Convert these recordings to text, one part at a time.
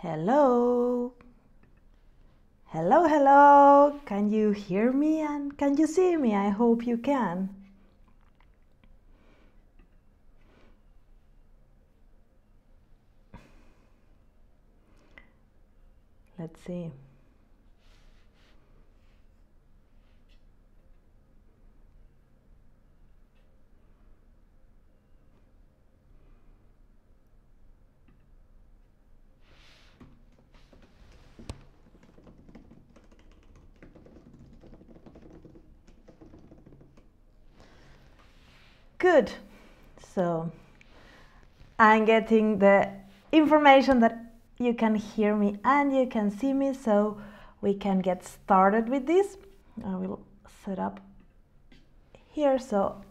Hello. Hello, hello. Can you hear me and can you see me? I hope you can. Let's see. Good. So I'm getting the information that you can hear me and you can see me, so we can get started with this. I will set up here so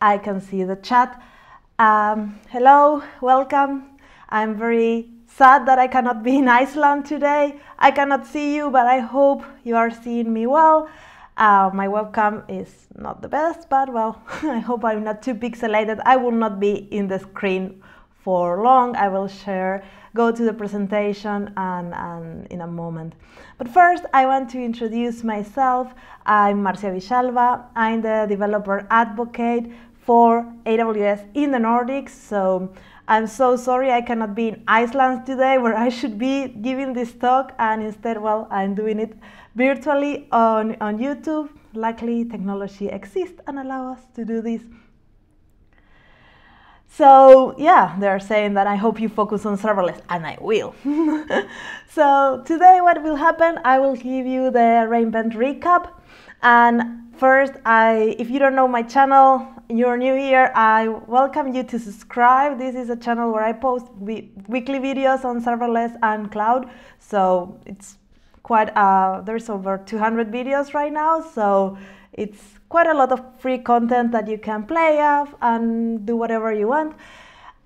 I can see the chat. Hello, welcome. I'm very sad that I cannot be in Iceland today. I cannot see you, but I hope you are seeing me well. My webcam is not the best, but well, I hope I'm not too pixelated. I will not be in the screen for long. I will share, go to the presentation and in a moment. But first, I want to introduce myself. I'm Marcia Villalba. I'm the developer advocate for AWS in the Nordics. So I'm so sorry I cannot be in Iceland today, where I should be giving this talk, and instead, well, I'm doing it virtually on YouTube. Luckily, technology exists and allows us to do this. So yeah, they're saying that I hope you focus on serverless, and I will. So today what will happen, I will give you the reInvent recap. And first, if you don't know my channel, you're new here, I welcome you to subscribe. This is a channel where I post weekly videos on serverless and cloud. So it's quite, there's over 200 videos right now. So it's quite a lot of free content that you can play off and do whatever you want.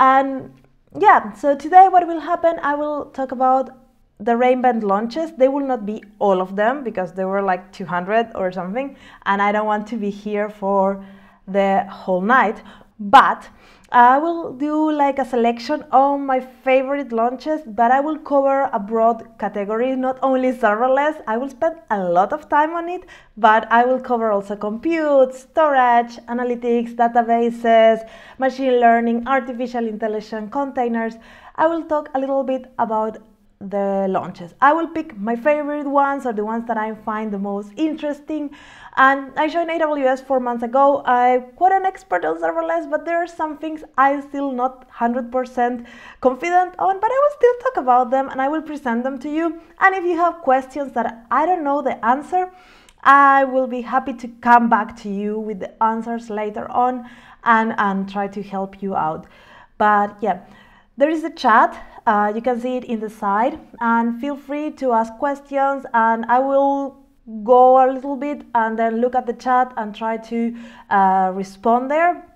And yeah, so today what will happen, I will talk about the reInvent launches. They will not be all of them because there were like 200 or something, and I don't want to be here for the whole night, but I will do like a selection of my favorite launches, but I will cover a broad category, not only serverless. I will spend a lot of time on it, but I will cover also compute, storage, analytics, databases, machine learning, artificial intelligence, containers. I will talk a little bit about the launches. I will pick my favorite ones or the ones that I find the most interesting. And I joined AWS 4 months ago. I'm quite an expert on serverless, but there are some things I'm still not 100% confident on, but I will still talk about them and I will present them to you. And if you have questions that I don't know the answer, I will be happy to come back to you with the answers later on and try to help you out. But yeah, there is a chat. You can see it in the side, and feel free to ask questions, and I will go a little bit and then look at the chat and try to respond there.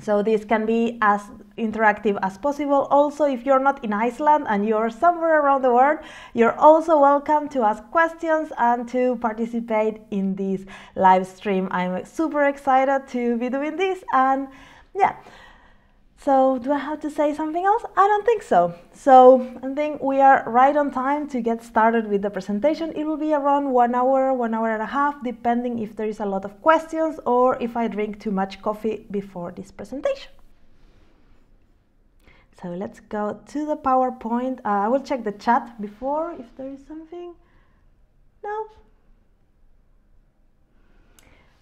So this can be as interactive as possible. Also, if you're not in Iceland and you're somewhere around the world, you're also welcome to ask questions and to participate in this live stream. I'm super excited to be doing this, and yeah. So do I have to say something else? I don't think so. So I think we are right on time to get started with the presentation. It will be around 1 hour, 1 hour and a half, depending if there is a lot of questions or if I drink too much coffee before this presentation. So let's go to the PowerPoint. I will check the chat before if there is something. No?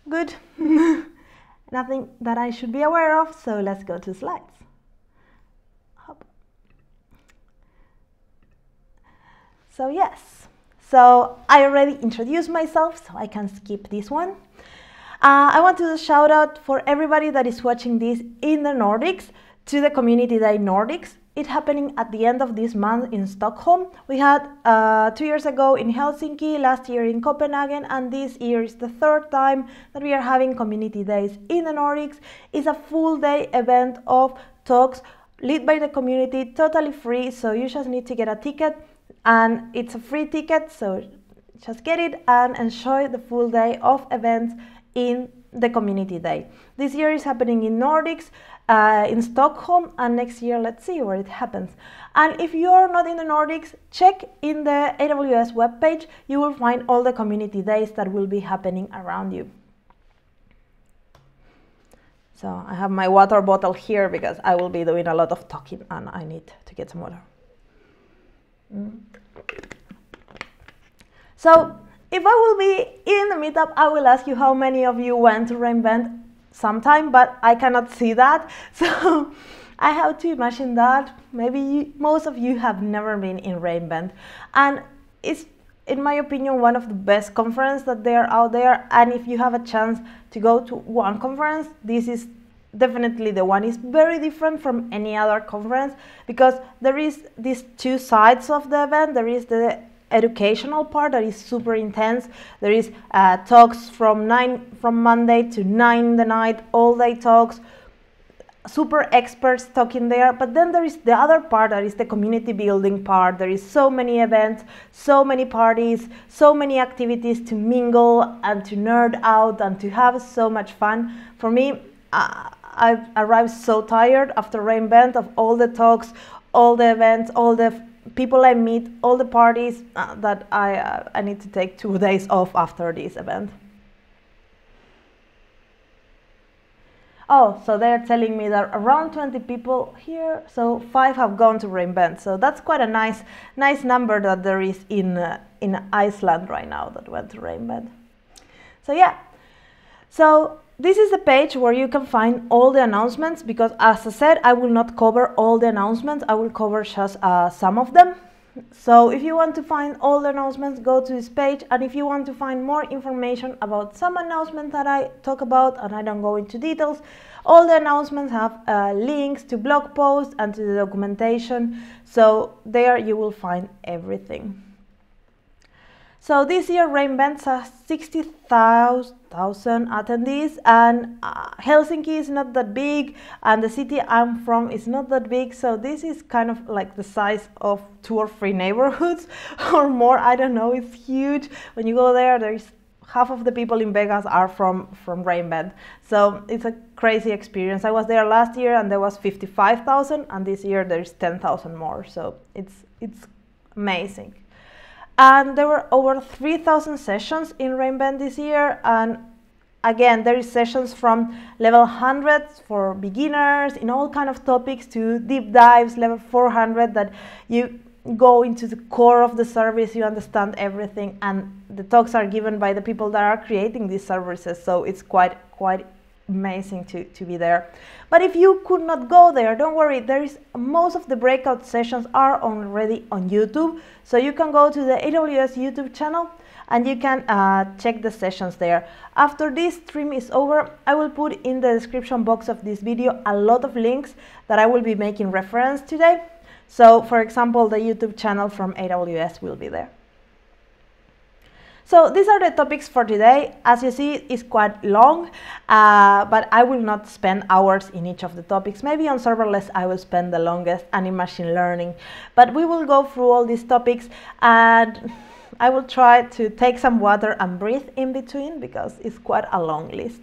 Good. Nothing that I should be aware of, so let's go to slides. Hop. So yes, so I already introduced myself, so I can skip this one. I want to shout out for everybody that is watching this in the Nordics, to the Community Day Nordics. It's happening at the end of this month in Stockholm. We had 2 years ago in Helsinki, last year in Copenhagen, and this year is the third time that we are having community days in the Nordics. It's a full day event of talks led by the community, totally free, so you just need to get a ticket, and it's a free ticket, so just get it and enjoy the full day of events in the Community Day. This year is happening in Nordics, in Stockholm, and next year let's see where it happens. And if you're not in the Nordics, check in the AWS webpage. You will find all the Community Days that will be happening around you. So I have my water bottle here because I will be doing a lot of talking and I need to get some water. So if I will be in the meetup, I will ask you how many of you went to reInvent sometime, but I cannot see that. So I have to imagine that maybe most of you have never been in reInvent. And it's, in my opinion, one of the best conferences that they are out there. And if you have a chance to go to one conference, this is definitely the one. It's very different from any other conference because there is these two sides of the event. There is the educational part that is super intense. There is talks from Monday to 9 the night, all day talks, super experts talking there. But then there is the other part that is the community building part. There is so many events, so many parties, so many activities to mingle and to nerd out and to have so much fun. For me, I arrived so tired after reInvent of all the talks, all the events, all the people I meet, all the parties, that I need to take 2 days off after this event. Oh, so they're telling me that around 20 people here, so 5 have gone to reInvent. So that's quite a nice number that there is in Iceland right now that went to reInvent. So yeah, so this is the page where you can find all the announcements, because as I said, I will not cover all the announcements. I will cover just some of them. So if you want to find all the announcements, go to this page. And if you want to find more information about some announcements that I talk about, and I don't go into details, all the announcements have links to blog posts and to the documentation. So there you will find everything. So this year reInvent has 60,000 attendees, and Helsinki is not that big, and the city I'm from is not that big, so this is kind of like the size of 2 or 3 neighborhoods or more, I don't know, it's huge. When you go there, there's half of the people in Vegas are from reInvent, so it's a crazy experience. I was there last year and there was 55,000, and this year there's 10,000 more, so it's amazing. And there were over 3,000 sessions in reInvent this year. And again, there is sessions from level 100 for beginners in all kind of topics to deep dives, level 400 that you go into the core of the service, you understand everything. And the talks are given by the people that are creating these services. So it's quite amazing to be there. But if you could not go there, don't worry, there is most of the breakout sessions are already on YouTube, so you can go to the AWS YouTube channel and you can check the sessions there. After this stream is over, I will put in the description box of this video a lot of links that I will be making reference today. So for example, the YouTube channel from AWS will be there. So these are the topics for today. As you see, it's quite long, but I will not spend hours in each of the topics. Maybe on serverless I will spend the longest, and in machine learning. But we will go through all these topics, and I will try to take some water and breathe in between because it's quite a long list.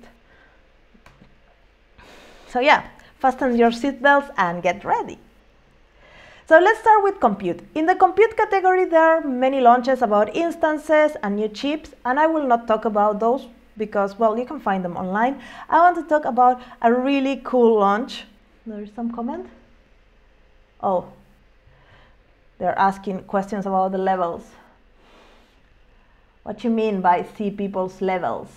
So yeah, fasten your seatbelts and get ready. So let's start with compute. In the compute category, there are many launches about instances and new chips, and I will not talk about those because, well, you can find them online. I want to talk about a really cool launch. There is some comment? Oh, they're asking questions about the levels. What you mean by see people's levels?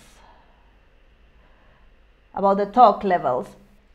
About the talk levels.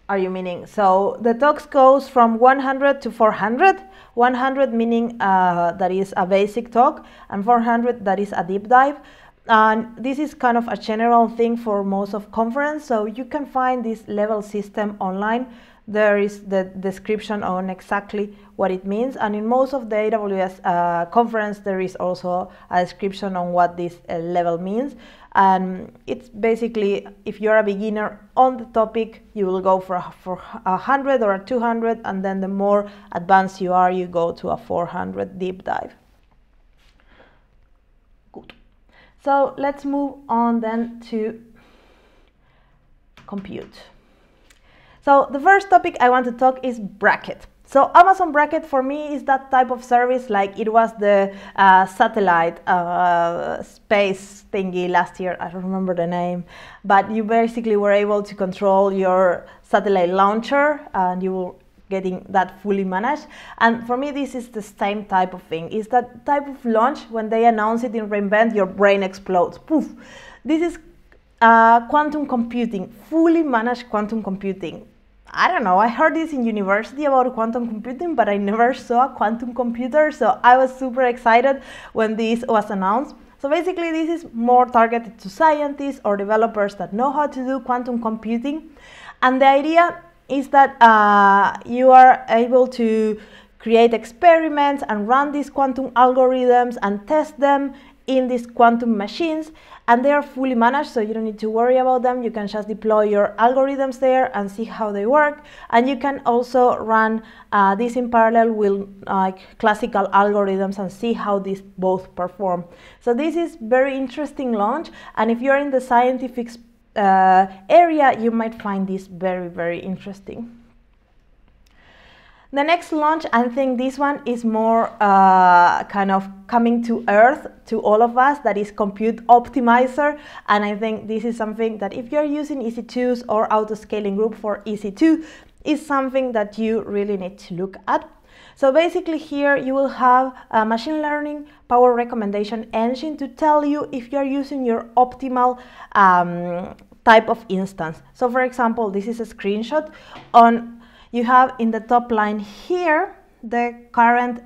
Are you meaning? So the talks goes from 100 to 400, 100 meaning that is a basic talk, and 400 that is a deep dive. And this is kind of a general thing for most of conference, so you can find this level system online. There is the description on exactly what it means, and in most of the AWS conference there is also a description on what this level means. And it's basically, if you're a beginner on the topic, you will go for 100 or a 200, and then the more advanced you are, you go to a 400 deep dive. Good. So let's move on then to compute. So the first topic I want to talk is Bracket. So Amazon Bracket for me is that type of service like it was the satellite space thingy last year. I don't remember the name, but you basically were able to control your satellite launcher and you were getting that fully managed. And for me, this is the same type of thing. It's that type of launch when they announce it in reInvent, your brain explodes. Poof. This is quantum computing, fully managed quantum computing. I don't know, I heard this in university about quantum computing, but I never saw a quantum computer, so I was super excited when this was announced. So basically this is more targeted to scientists or developers that know how to do quantum computing. And the idea is that you are able to create experiments and run these quantum algorithms and test them in these quantum machines, and they are fully managed, so you don't need to worry about them. You can just deploy your algorithms there and see how they work, and you can also run this in parallel with classical algorithms and see how these both perform. So this is very interesting launch, and if you're in the scientific area, you might find this very, very interesting. The next launch, I think this one is more kind of coming to earth to all of us, that is Compute Optimizer. And I think this is something that if you're using EC2s or auto-scaling group for EC2, is something that you really need to look at. So basically here you will have a machine learning power recommendation engine to tell you if you're using your optimal type of instance. So for example, this is a screenshot on you have in the top line here the current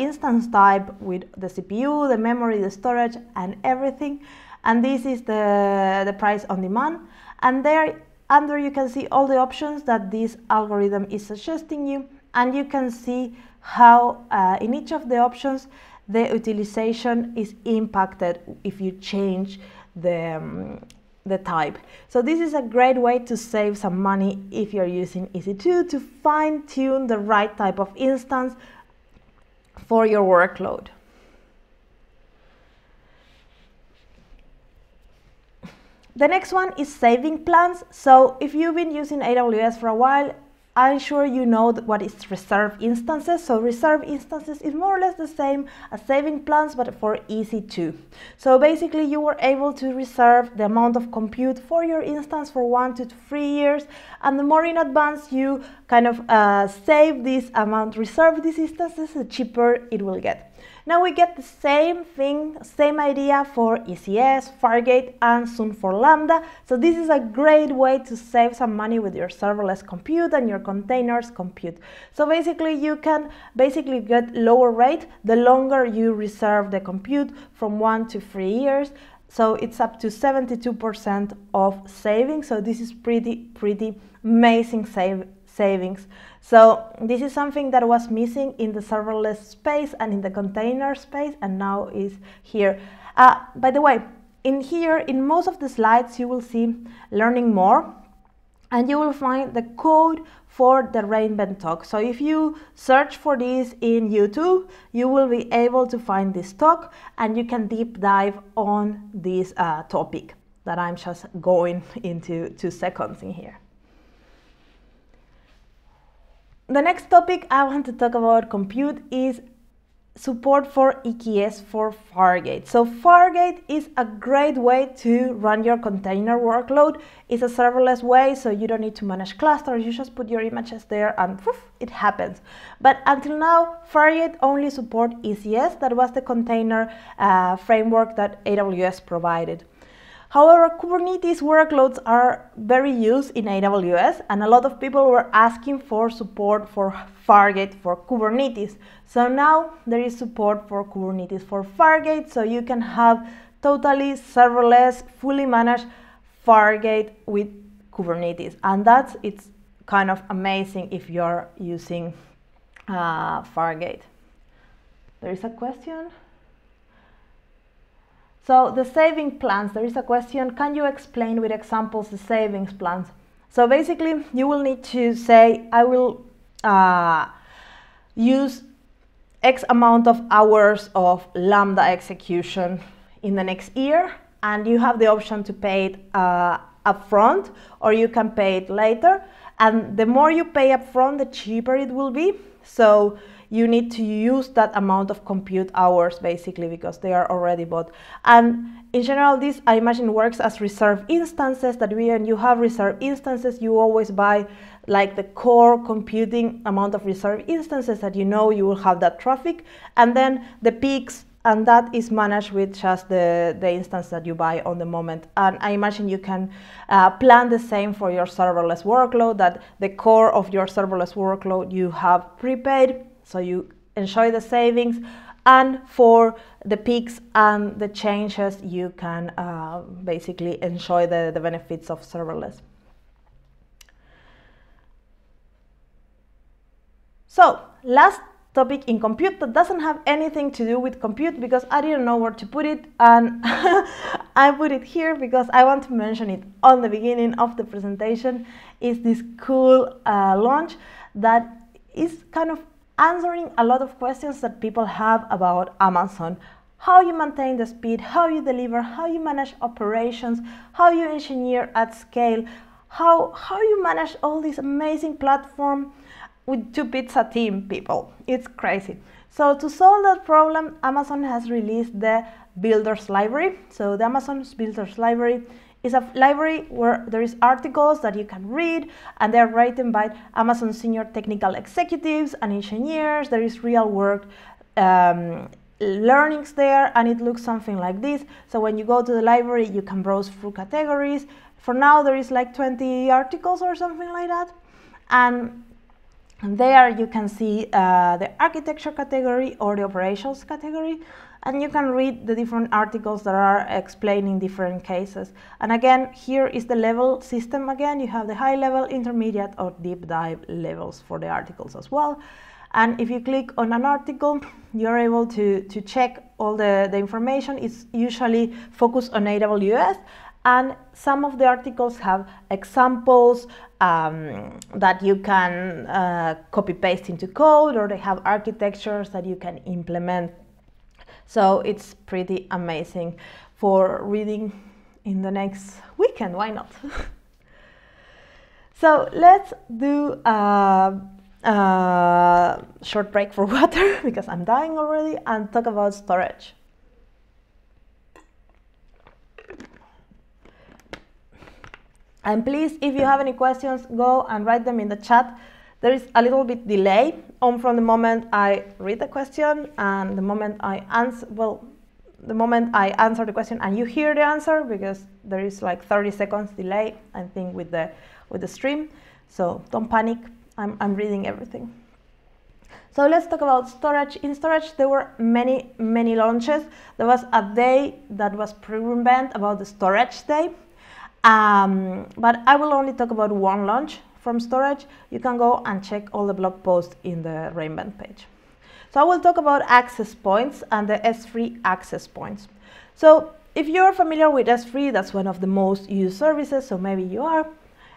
instance type with the CPU, the memory, the storage, and everything. And this is the price on demand. And there under you can see all the options that this algorithm is suggesting you. And you can see how in each of the options the utilization is impacted if you change the type. So this is a great way to save some money if you're using EC2 to fine-tune the right type of instance for your workload. The next one is saving plans. So if you've been using AWS for a while, I'm sure you know what is reserve instances. So reserve instances is more or less the same as saving plans, but for EC2. So basically you were able to reserve the amount of compute for your instance for 1 to 3 years. And the more in advance you kind of save this amount, reserve these instances, the cheaper it will get. Now we get the same thing, same idea for ECS, Fargate, and soon for Lambda. So this is a great way to save some money with your serverless compute and your containers compute. So basically you can basically get lower rate the longer you reserve the compute, from 1 to 3 years. So it's up to 72% of savings. So this is pretty amazing savings. So this is something that was missing in the serverless space and in the container space, and now is here. By the way, in here, in most of the slides, you will see learning more, and you will find the code for the reInvent talk. So if you search for this in YouTube, you will be able to find this talk, and you can deep dive on this topic that I'm just going into 2 seconds in here. The next topic I want to talk about compute is support for EKS for Fargate. So Fargate is a great way to run your container workload. It's a serverless way, so you don't need to manage clusters. You just put your images there and poof, it happens. But until now, Fargate only supports ECS. That was the container framework that AWS provided. However, Kubernetes workloads are very used in AWS, and a lot of people were asking for support for Fargate for Kubernetes. So now there is support for Kubernetes for Fargate, so you can have totally serverless, fully managed Fargate with Kubernetes. And it's kind of amazing if you're using Fargate. There is a question? So the saving plans, there is a question, can you explain with examples the savings plans? So basically you will need to say, I will use X amount of hours of Lambda execution in the next year, and you have the option to pay it upfront, or you can pay it later. And the more you pay upfront, the cheaper it will be. So you need to use that amount of compute hours, basically, because they are already bought. And in general, this, I imagine, works as reserved instances, that when you have reserved instances, you always buy like the core computing amount of reserved instances that you know you will have that traffic, and then the peaks, and that is managed with just the instance that you buy on the moment. And I imagine you can plan the same for your serverless workload, that the core of your serverless workload you have prepaid, so you enjoy the savings, and for the peaks and the changes, you can basically enjoy the benefits of serverless. So, last topic in compute that doesn't have anything to do with compute, because I didn't know where to put it, and I put it here because I want to mention it on the beginning of the presentation, is this cool launch that is kind of answering a lot of questions that people have about Amazon. How you maintain the speed, how you deliver, how you manage operations, how you engineer at scale, how you manage all this amazing platform with two pizza team people. It's crazy. So to solve that problem, Amazon has released the Builders Library. So the Amazon's Builders Library is a library where there is articles that you can read, and they're written by Amazon senior technical executives and engineers. There is real world learnings there, and it looks something like this. So when you go to the library, you can browse through categories. For now, there is like 20 articles or something like that. And there you can see the architecture category or the operations category, and you can read the different articles that are explaining different cases. And again, here is the level system again. You have the high level, intermediate, or deep dive levels for the articles as well. And if you click on an article, you're able to check all the information. It's usually focused on AWS. And some of the articles have examples that you can copy-paste into code, or they have architectures that you can implement. So it's pretty amazing for reading in the next weekend, why not? So let's do a short break for water, because I'm dying already, and talk about storage. And please, if you have any questions, go and write them in the chat. There is a little bit delay from the moment I read the question and the moment I answer, well, the moment I answer the question and you hear the answer, because there is like 30 seconds delay, I think, with the stream. So don't panic, I'm reading everything. So let's talk about storage. In storage, there were many, many launches. There was a day that was pre-reinvent about the storage day. But I will only talk about one launch from storage. You can go and check all the blog posts in the reInvent page. So I will talk about access points and the S3 access points. So if you're familiar with S3, that's one of the most used services, so maybe you are.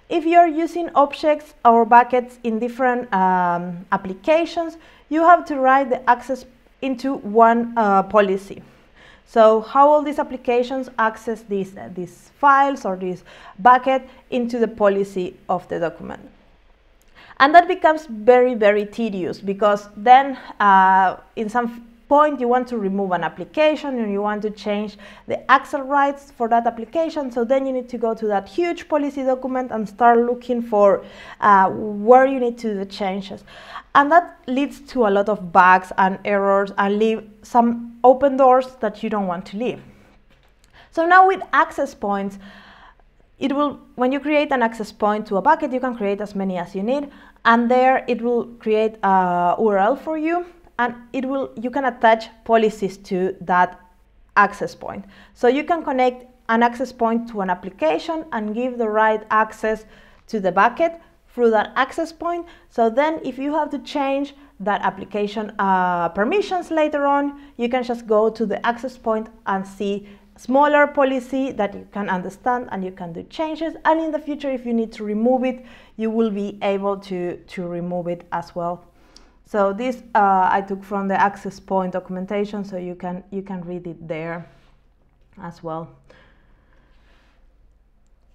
If you're using objects or buckets in different applications, you have to write the access into one policy. So how all these applications access these files or this bucket into the policy of the document. And that becomes very, very tedious, because then in some point you want to remove an application and you want to change the access rights for that application. So then you need to go to that huge policy document and start looking for where you need to do the changes. And that leads to a lot of bugs and errors, and leave some open doors that you don't want to leave. So now with access points, it will, when you create an access point to a bucket, you can create as many as you need, and there it will create a URL for you, and it will, you can attach policies to that access point. So you can connect an access point to an application and give the right access to the bucket through that access point. So then if you have to change that application permissions later on, you can just go to the access point and see smaller policy that you can understand, and you can do changes. And in the future, if you need to remove it, you will be able to remove it as well. So this I took from the access point documentation, so you can read it there as well.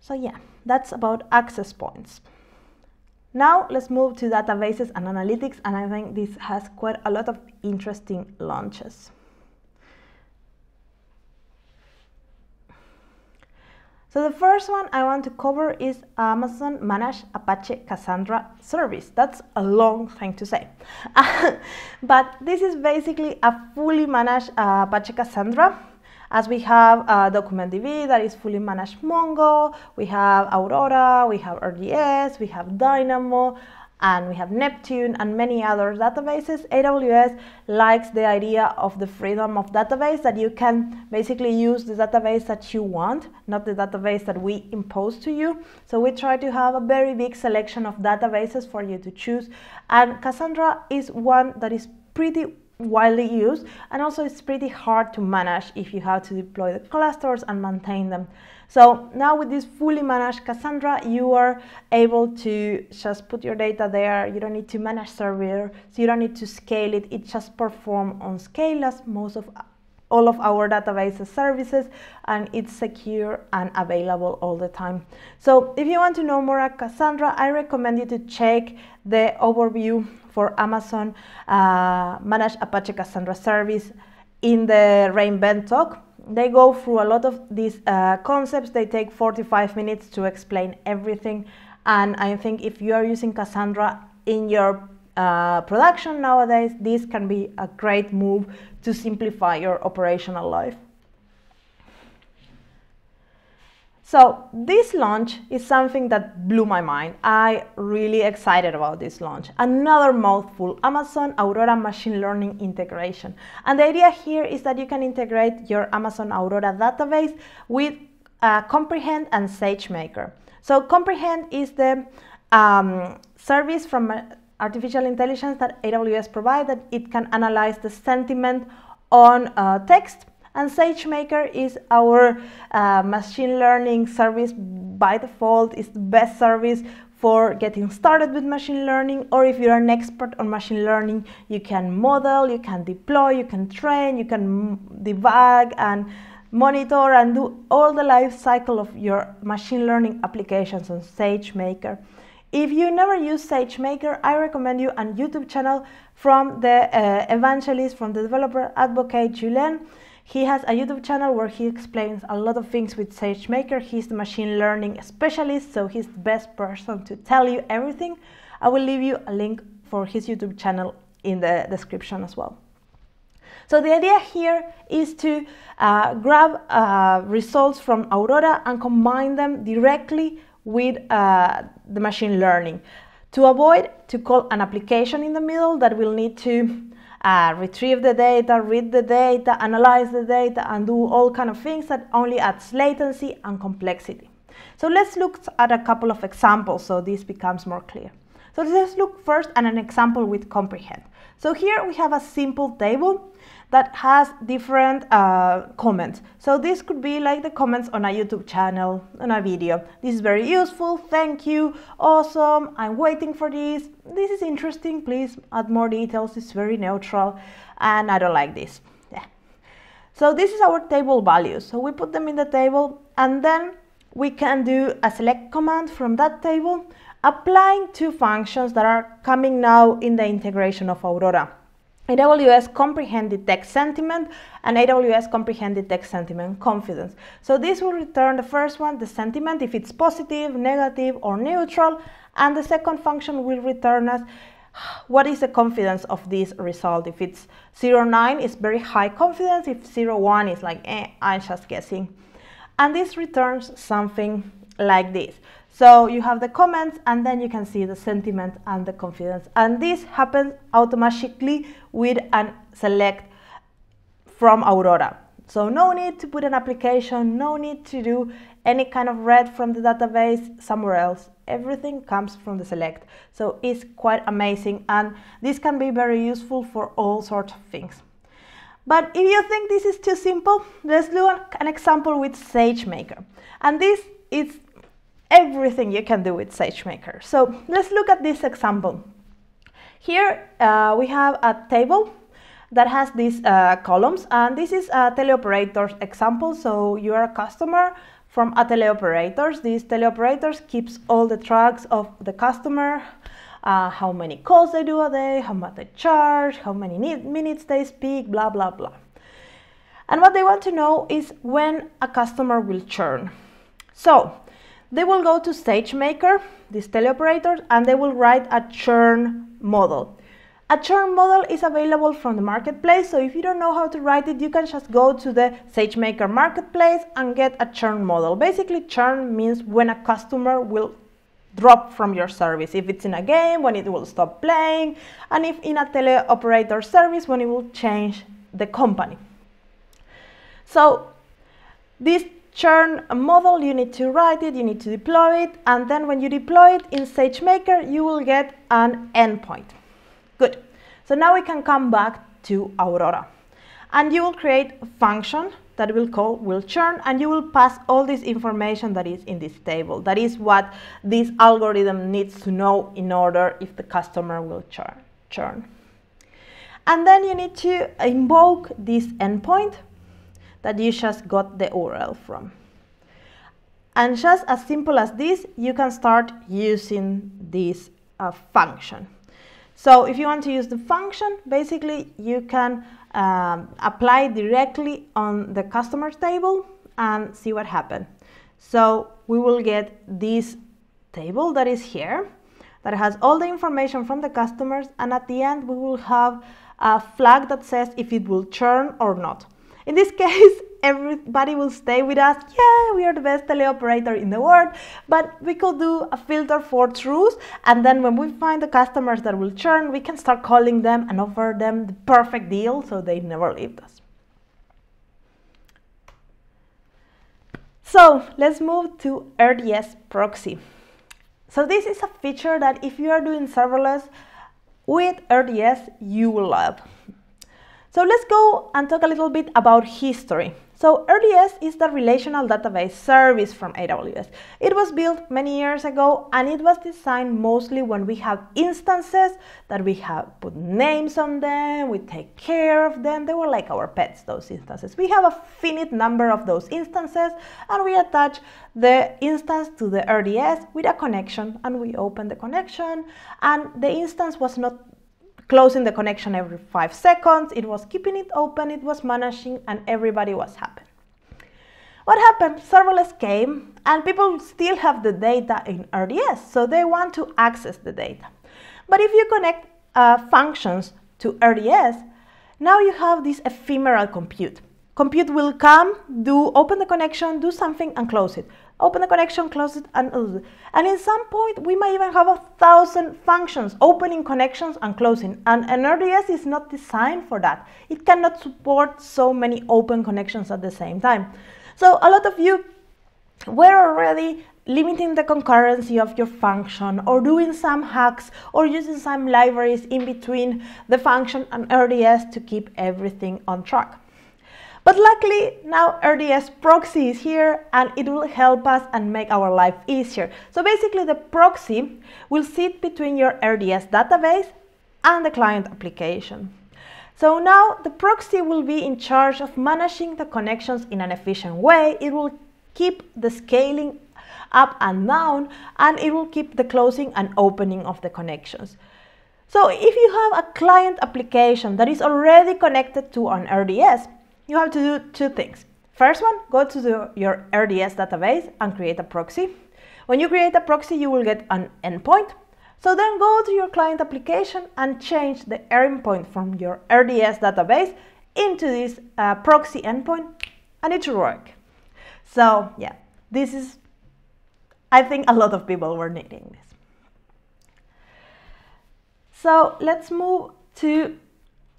So yeah, that's about access points. Now let's move to databases and analytics, and I think this has quite a lot of interesting launches. So the first one I want to cover is Amazon Managed Apache Cassandra Service. That's a long thing to say, but this is basically a fully managed Apache Cassandra. As we have DocumentDB that is fully managed Mongo, we have Aurora, we have RDS, we have Dynamo, and we have Neptune and many other databases. AWS likes the idea of the freedom of database, that you can basically use the database that you want, not the database that we impose to you. So we try to have a very big selection of databases for you to choose. And Cassandra is one that is pretty widely used, and also it's pretty hard to manage if you have to deploy the clusters and maintain them. So now with this fully managed Cassandra, you are able to just put your data there. You don't need to manage servers, so you don't need to scale it. It just performs on scale as most of all of our database services, and it's secure and available all the time. So if you want to know more about Cassandra, I recommend you to check the overview for Amazon Managed Apache Cassandra Service in the reInvent talk. They go through a lot of these concepts. They take 45 minutes to explain everything. And I think if you are using Cassandra in your production nowadays, this can be a great move to simplify your operational life. So this launch is something that blew my mind. I'm really excited about this launch. Another mouthful, Amazon Aurora Machine Learning Integration. And the idea here is that you can integrate your Amazon Aurora database with Comprehend and SageMaker. So Comprehend is the service from artificial intelligence that AWS provides, that it can analyze the sentiment on text. And SageMaker is our machine learning service by default. It's the best service for getting started with machine learning, or if you're an expert on machine learning, you can model, you can deploy, you can train, you can debug and monitor and do all the life cycle of your machine learning applications on SageMaker. If you never use SageMaker, I recommend you a YouTube channel from the evangelist, from the developer advocate Julien. He has a YouTube channel where he explains a lot of things with SageMaker. He's the machine learning specialist, so he's the best person to tell you everything. I will leave you a link for his YouTube channel in the description as well. So the idea here is to grab results from Aurora and combine them directly with the machine learning, to avoid to call an application in the middle that will need to retrieve the data, read the data, analyze the data, and do all kind of things that only adds latency and complexity. So let's look at a couple of examples so this becomes more clear. So let's look first at an example with Comprehend. So here we have a simple table that has different comments. So this could be like the comments on a YouTube channel, on a video. This is very useful, thank you, awesome, I'm waiting for this. This is interesting, please add more details, it's very neutral, and I don't like this. Yeah. So this is our table values. So we put them in the table, and then we can do a select command from that table, applying two functions that are coming now in the integration of Aurora. AWS Comprehend Detect Sentiment and AWS Comprehend Detect Sentiment Confidence. So this will return the first one, the sentiment, if it's positive, negative, or neutral, and the second function will return us what is the confidence of this result. If it's 0.9, it's very high confidence. If 0.1 is like, I'm just guessing. And this returns something like this. So you have the comments, and then you can see the sentiment and the confidence. And this happens automatically with a select from Aurora. So no need to put an application, no need to do any kind of read from the database somewhere else. Everything comes from the select. So it's quite amazing, and this can be very useful for all sorts of things. But if you think this is too simple, let's do an example with SageMaker. And this is everything you can do with SageMaker. So let's look at this example. Here we have a table that has these columns, and this is a teleoperator example. So you are a customer from a teleoperators. These teleoperators keeps all the tracks of the customer, how many calls they do a day, how much they charge, how many minutes they speak, blah, blah, blah. And what they want to know is when a customer will churn. So they will go to SageMaker, this teleoperator, and they will write a churn model. A churn model is available from the marketplace, so if you don't know how to write it, you can just go to the SageMaker marketplace and get a churn model. Basically, churn means when a customer will drop from your service, if it's in a game, when it will stop playing, and if in a teleoperator service, when it will change the company. So this churn model, you need to write it, you need to deploy it, and then when you deploy it in SageMaker, you will get an endpoint. Good. So now we can come back to Aurora, and you will create a function that will call will churn, and you will pass all this information that is in this table. That is what this algorithm needs to know in order if the customer will churn. And then you need to invoke this endpoint that you just got the URL from. And just as simple as this, you can start using this function. So if you want to use the function, basically you can apply directly on the customers table and see what happens. So we will get this table that is here, that has all the information from the customers, and at the end we will have a flag that says if it will churn or not. In this case, everybody will stay with us. Yeah, we are the best teleoperator in the world, but we could do a filter for truths, and then when we find the customers that will churn, we can start calling them and offer them the perfect deal so they never leave us. So let's move to RDS proxy. So this is a feature that if you are doing serverless with RDS, you will love. So let's go and talk a little bit about history. So RDS is the relational database service from AWS. It was built many years ago, and it was designed mostly when we have instances that we have put names on them, we take care of them. They were like our pets, those instances. We have a finite number of those instances, and we attach the instance to the RDS with a connection, and we open the connection, and the instance was not closing the connection every 5 seconds, it was keeping it open, it was managing, and everybody was happy. What happened? Serverless came, and people still have the data in RDS, so they want to access the data. But if you connect functions to RDS, now you have this ephemeral compute. Compute will come, open the connection, do something, and close it. Open the connection, close it, and in some point we might even have 1,000 functions opening connections and closing, and an RDS is not designed for that. It cannot support so many open connections at the same time. So a lot of you were already limiting the concurrency of your function, or doing some hacks, or using some libraries in between the function and RDS to keep everything on track. But luckily, now RDS proxy is here, and it will help us and make our life easier. So basically, the proxy will sit between your RDS database and the client application. So now the proxy will be in charge of managing the connections in an efficient way. It will keep the scaling up and down, and it will keep the closing and opening of the connections. So if you have a client application that is already connected to an RDS, you have to do two things. First one, go to your RDS database and create a proxy. When you create a proxy, you will get an endpoint. So then go to your client application and change the endpoint from your RDS database into this proxy endpoint, and it should work. So yeah, this is, I think a lot of people were needing this. So let's move to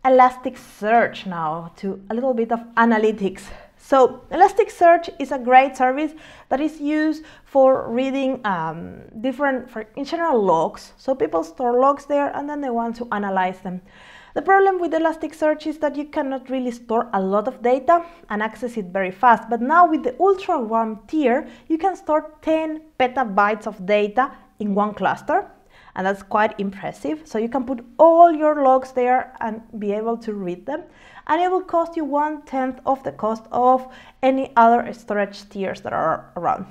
Elasticsearch now, to a little bit of analytics. So Elasticsearch is a great service that is used for reading in general logs. So people store logs there, and then they want to analyze them. The problem with Elasticsearch is that you cannot really store a lot of data and access it very fast. But now with the ultra warm tier, you can store 10 petabytes of data in one cluster. And that's quite impressive. So you can put all your logs there and be able to read them. and it will cost you 1/10 of the cost of any other storage tiers that are around.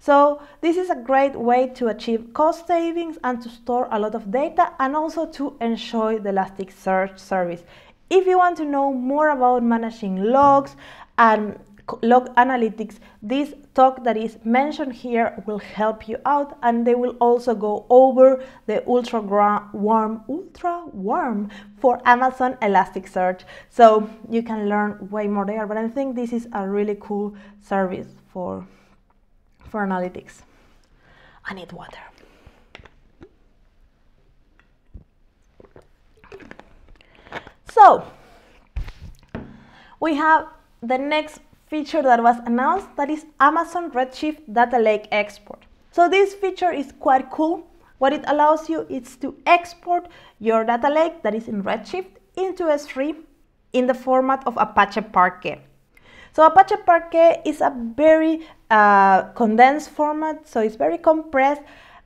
So this is a great way to achieve cost savings and to store a lot of data, and also to enjoy the Elasticsearch service. If you want to know more about managing logs and log analytics, this talk that is mentioned here will help you out, and they will also go over the ultra warm for Amazon Elasticsearch, so you can learn way more there. But I think this is a really cool service for analytics. I need water. So we have the next feature that was announced, that is Amazon Redshift Data Lake Export. So this feature is quite cool. What it allows you is to export your data lake that is in Redshift into S3 in the format of Apache Parquet. So Apache Parquet is a very condensed format, so it's very compressed,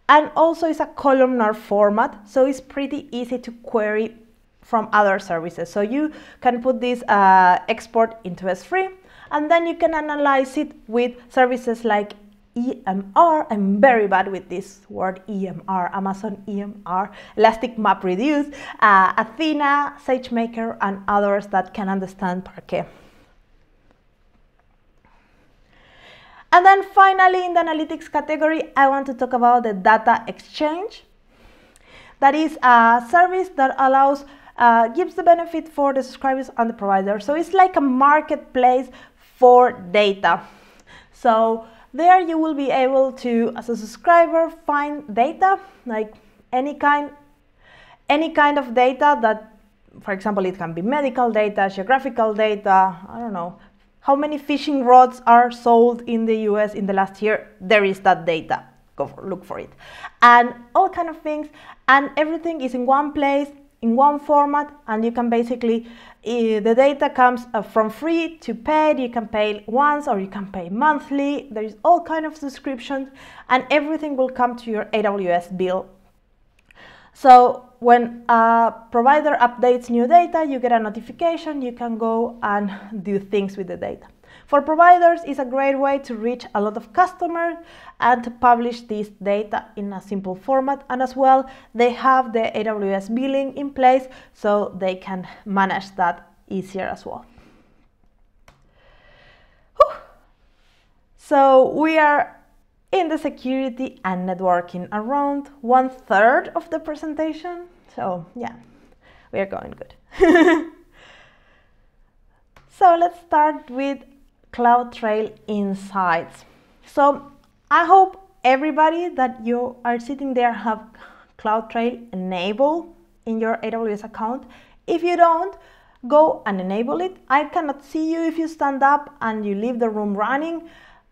and also it's a columnar format, so it's pretty easy to query from other services. So you can put this export into S3, and then you can analyze it with services like EMR. I'm very bad with this word EMR, Amazon EMR, Elastic MapReduce, Athena, SageMaker, and others that can understand Parquet. And then finally, in the analytics category, I want to talk about the data exchange. That is a service that allows, gives the benefit for the subscribers and the provider. So it's like a marketplace for data. So there you will be able to, as a subscriber, find data, like any kind of data that, for example, it can be medical data, geographical data, I don't know, how many fishing rods are sold in the US in the last year. There is that data. Go look for it. And all kind of things. And everything is in one place, in one format, and you can basically, the data comes from free to paid. You can pay once or you can pay monthly. There is all kind of subscriptions, and everything will come to your AWS bill. So when a provider updates new data, you get a notification. You can go and do things with the data. For providers, it's a great way to reach a lot of customers and to publish this data in a simple format. And as well, they have the AWS billing in place, so they can manage that easier as well. Whew. So we are in the security and networking, around 1/3 of the presentation. So yeah, we are going good. So let's start with CloudTrail Insights. So I hope everybody that you are sitting there have CloudTrail enabled in your AWS account. If you don't, go and enable it. I cannot see you if you stand up and you leave the room running.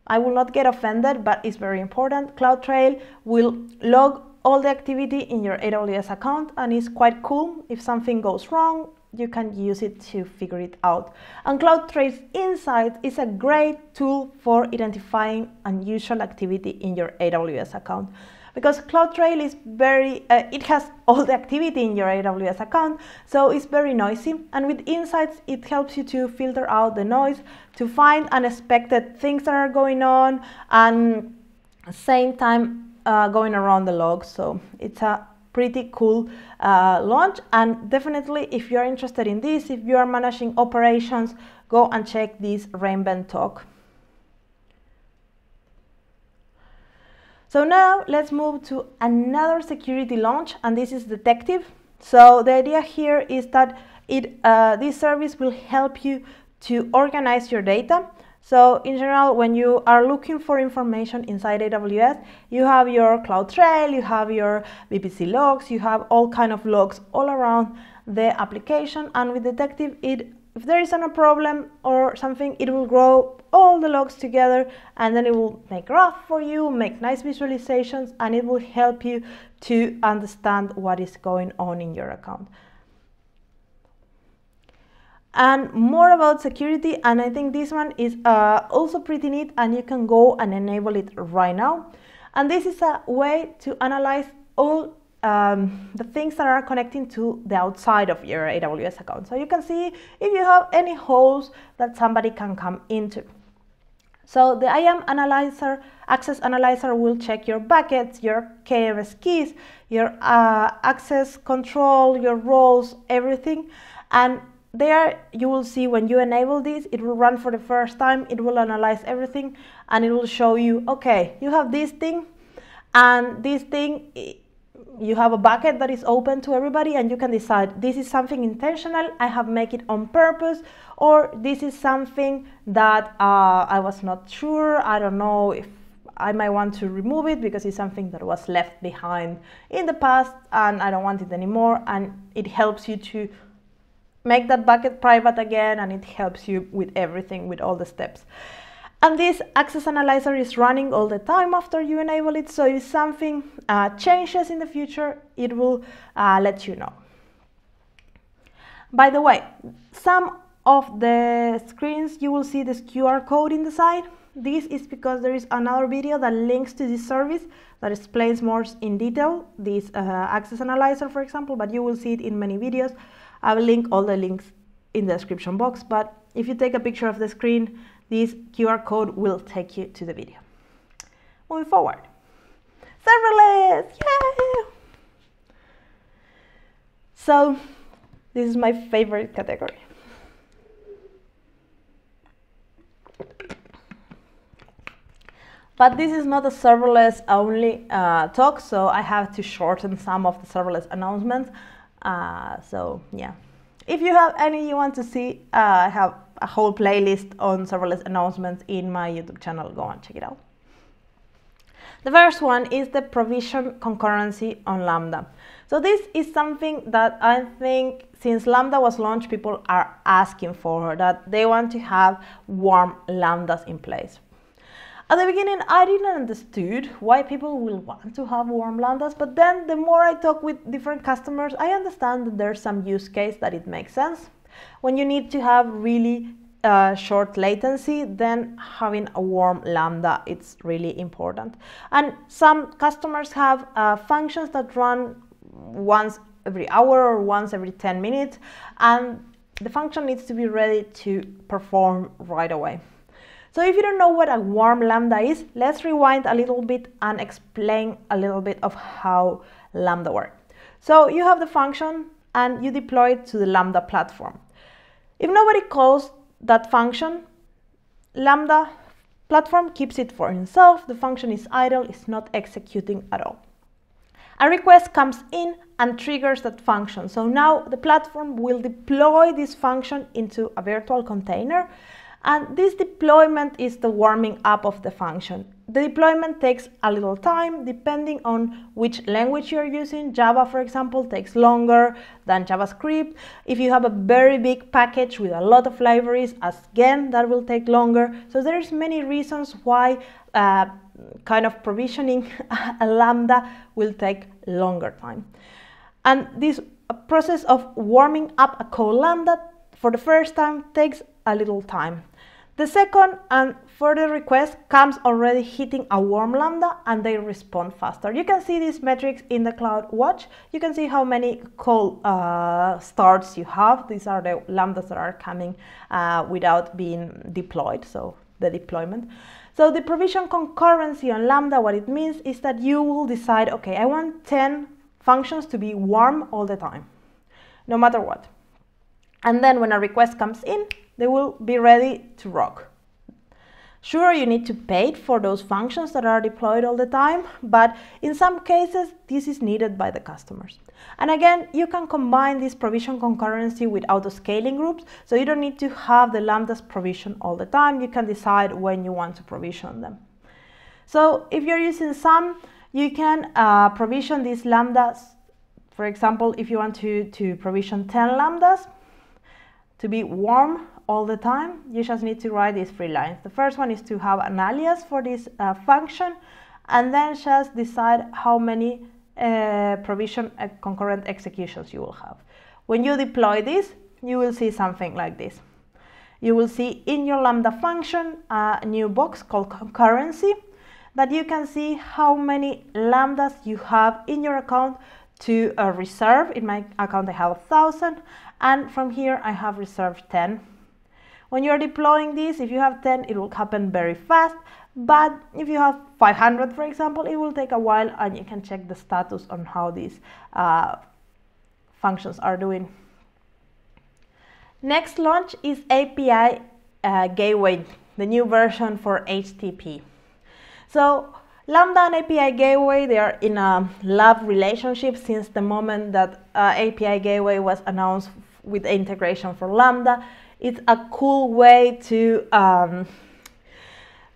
I will not get offended, but it's very important. CloudTrail will log all the activity in your AWS account, and it's quite cool. If something goes wrong, you can use it to figure it out. And CloudTrail Insights is a great tool for identifying unusual activity in your AWS account, because CloudTrail is it has all the activity in your AWS account, so it's very noisy. And with Insights, it helps you to filter out the noise, to find unexpected things that are going on, and at the same time going around the log. So it's a pretty cool launch, and definitely if you're interested in this, if you are managing operations, go and check this reInvent talk. So now let's move to another security launch, and this is Detective. So the idea here is that this service will help you to organize your data. So in general, when you are looking for information inside AWS, you have your CloudTrail, you have your VPC logs, you have all kind of logs all around the application. And with Detective, if there is a problem or something, it will grow all the logs together, and then it will make graph for you, make nice visualizations, and it will help you to understand what is going on in your account. And more about security, and I think this one is also pretty neat, and you can go and enable it right now. And this is a way to analyze all the things that are connecting to the outside of your AWS account. So you can see if you have any holes that somebody can come into. So the IAM analyzer, access analyzer will check your buckets, your KRS keys, your access control, your roles, everything. And there you will see when you enable this, it will run for the first time, it will analyze everything, and it will show you, okay, you have this thing and this thing, you have a bucket that is open to everybody, and you can decide this is something intentional, I have made it on purpose, or this is something that I was not sure, I don't know if I might want to remove it because it's something that was left behind in the past and I don't want it anymore. And it helps you to make that bucket private again, and it helps you with everything, with all the steps. And this access analyzer is running all the time after you enable it, so if something changes in the future, it will let you know. By the way, some of the screens you will see this QR code in the side. This is because there is another video that links to this service that explains more in detail this access analyzer, for example, but you will see it in many videos. I will link all the links in the description box, but if you take a picture of the screen, this QR code will take you to the video. Moving forward. Serverless! Yay! So, this is my favorite category. But this is not a serverless only talk, so I have to shorten some of the serverless announcements. So yeah, if you have any you want to see, I have a whole playlist on serverless announcements in my YouTube channel. Go and check it out. The first one is the provision concurrency on Lambda. So this is something that I think since Lambda was launched, people are asking for, that they want to have warm Lambdas in place. At the beginning, I didn't understand why people will want to have warm Lambdas, but then the more I talk with different customers, I understand that there's some use case that it makes sense. When you need to have really short latency, then having a warm Lambda, it's really important. And some customers have functions that run once every hour or once every 10 minutes, and the function needs to be ready to perform right away. So if you don't know what a warm Lambda is, let's rewind a little bit and explain a little bit of how Lambda works. So you have the function and you deploy it to the Lambda platform. If nobody calls that function, Lambda platform keeps it for himself. The function is idle, it's not executing at all. A request comes in and triggers that function. So now the platform will deploy this function into a virtual container. And this deployment is the warming up of the function. The deployment takes a little time depending on which language you're using. Java, for example, takes longer than JavaScript. If you have a very big package with a lot of libraries, again, that will take longer. So there's many reasons why kind of provisioning a Lambda will take longer time. And this process of warming up a cold Lambda for the first time takes a little time. The second and further request comes already hitting a warm Lambda, and they respond faster. You can see these metrics in the CloudWatch. You can see how many call starts you have. These are the Lambdas that are coming without being deployed, so the deployment. So the provision concurrency on Lambda, what it means is that you will decide, okay, I want 10 functions to be warm all the time, no matter what. And then when a request comes in, they will be ready to rock. Sure, you need to pay for those functions that are deployed all the time, but in some cases, this is needed by the customers. And again, you can combine this provision concurrency with auto-scaling groups, so you don't need to have the Lambdas provisioned all the time. You can decide when you want to provision them. So if you're using SAM, you can provision these Lambdas. For example, if you want to provision 10 Lambdas to be warm all the time, you just need to write these 3 lines. The first one is to have an alias for this function, and then just decide how many provision concurrent executions you will have. When you deploy this, you will see something like this. You will see in your Lambda function a new box called concurrency, that you can see how many Lambdas you have in your account to reserve. In my account, I have 1,000, and from here I have reserved 10. When you're deploying this, if you have 10, it will happen very fast. But if you have 500, for example, it will take a while, and you can check the status on how these functions are doing. Next launch is API Gateway, the new version for HTTP. So Lambda and API Gateway, they are in a love relationship since the moment that API Gateway was announced with the integration for Lambda. It's a cool way to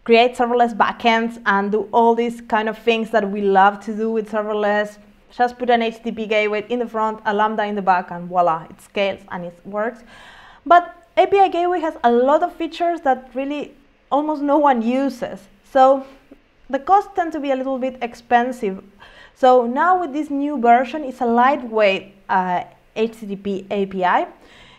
create serverless backends and do all these kind of things that we love to do with serverless. Just put an HTTP gateway in the front, a Lambda in the back, and voila, it scales and it works. But API Gateway has a lot of features that really almost no one uses. So the costs tend to be a little bit expensive. So now with this new version, it's a lightweight HTTP API.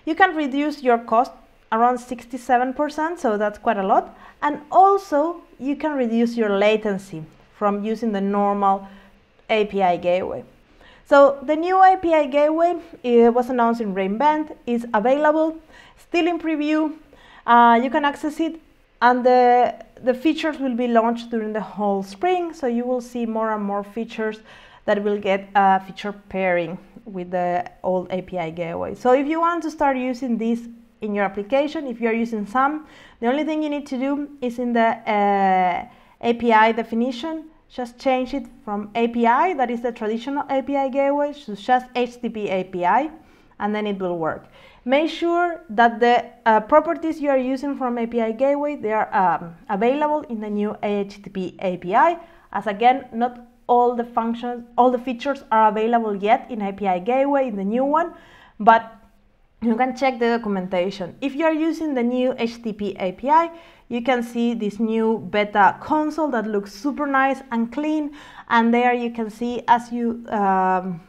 You can reduce your cost around 67%, so that's quite a lot. And also, you can reduce your latency from using the normal API Gateway. So the new API Gateway was announced in reInvent, is available, still in preview. You can access it, and the features will be launched during the whole spring, so you will see more and more features that will get feature pairing with the old API Gateway. So if you want to start using this in your application, if you're using SAM, the only thing you need to do is in the API definition, just change it from API, that is the traditional API gateway, to just HTTP API, and then it will work. Make sure that the properties you are using from API gateway, they are available in the new HTTP API, as again, not all the functions, all the features are available yet in API gateway, in the new one, but you can check the documentation. If you are using the new HTTP API, you can see this new beta console that looks super nice and clean. And there you can see, as you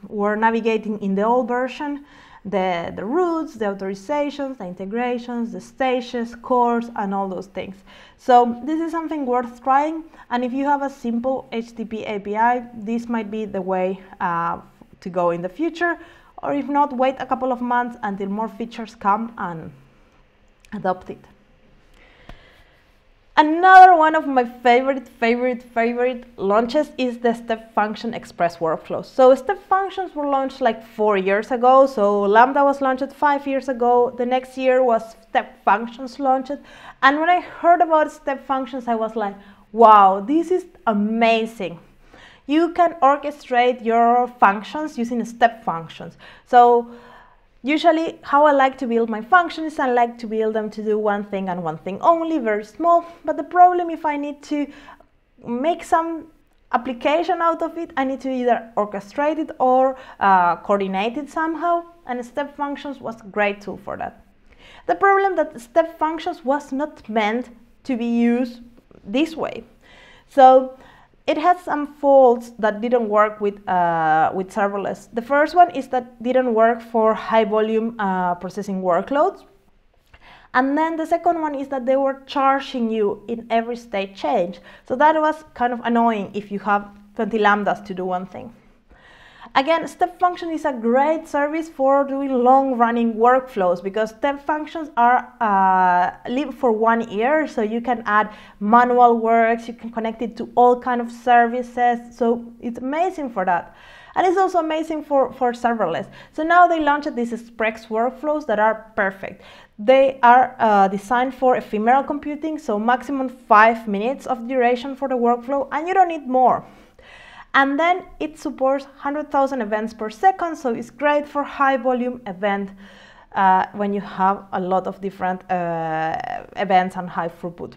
were navigating in the old version, the routes, the authorizations, the integrations, the stages, cores, and all those things. So this is something worth trying. And if you have a simple HTTP API, this might be the way to go in the future. Or if not, wait a couple of months until more features come and adopt it. Another one of my favorite launches is the Step Function Express workflows. So Step Functions were launched like 4 years ago. So Lambda was launched 5 years ago. The next year was Step Functions launched. And when I heard about Step Functions, I was like, wow, this is amazing. You can orchestrate your functions using step functions. So usually how I like to build my functions is I like to build them to do one thing and one thing only, very small. But the problem, if I need to make some application out of it, I need to either orchestrate it or coordinate it somehow. And step functions was a great tool for that. The problem that step functions was not meant to be used this way. So it had some faults that didn't work with serverless. The first one is that didn't work for high volume processing workloads. And then the second one is that they were charging you in every state change. So that was kind of annoying if you have 20 lambdas to do one thing. Again, step function is a great service for doing long running workflows because step functions are live for 1 year. So you can add manual works, you can connect it to all kinds of services. So it's amazing for that. And it's also amazing for serverless. So now they launched these express workflows that are perfect. They are designed for ephemeral computing. So maximum 5 minutes of duration for the workflow and you don't need more. And then it supports 100,000 events per second, so it's great for high volume event when you have a lot of different events and high throughput.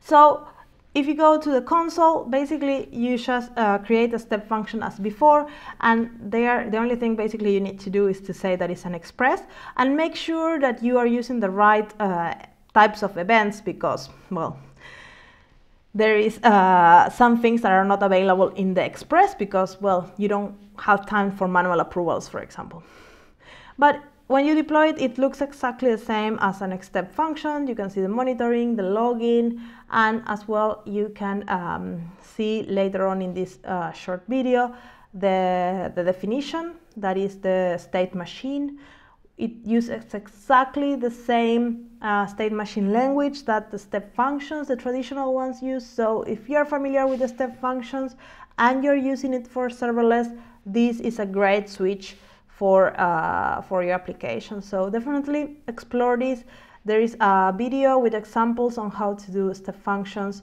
So if you go to the console, basically you just create a step function as before, and there the only thing basically you need to do is to say that it's an express and make sure that you are using the right types of events because, well, there is some things that are not available in the Express because, well, you don't have time for manual approvals, for example. But When you deploy it, it looks exactly the same as an step function. You can see the monitoring, the login, and as well you can see later on in this short video the definition, that is the state machine. It uses exactly the same state machine language that the step functions, the traditional ones, use. So if you're familiar with the step functions and you're using it for serverless, this is a great switch for your application. So definitely explore this. There is a video with examples on how to do step functions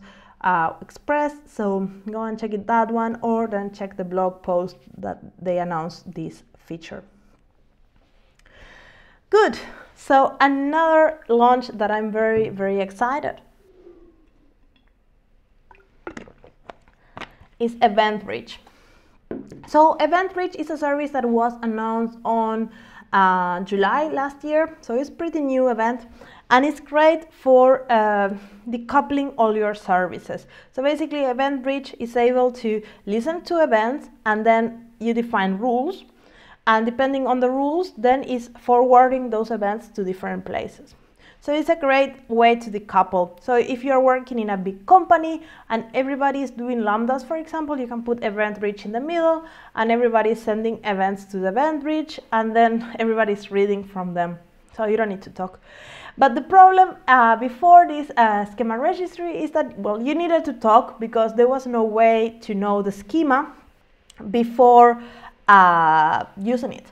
express. So go and check it, that one, or then check the blog post that they announced this feature. Good, so another launch that I'm very excited is EventBridge. So EventBridge is a service that was announced on July last year, so it's a pretty new event, and it's great for decoupling all your services. So basically EventBridge is able to listen to events, and then you define rules, and depending on the rules, then it's forwarding those events to different places. So it's a great way to decouple. So if you're working in a big company and everybody is doing lambdas, for example, you can put EventBridge in the middle, and everybody is sending events to the EventBridge, and then everybody's reading from them. So you don't need to talk. But the problem before this schema registry is that, well, you needed to talk because there was no way to know the schema before using it.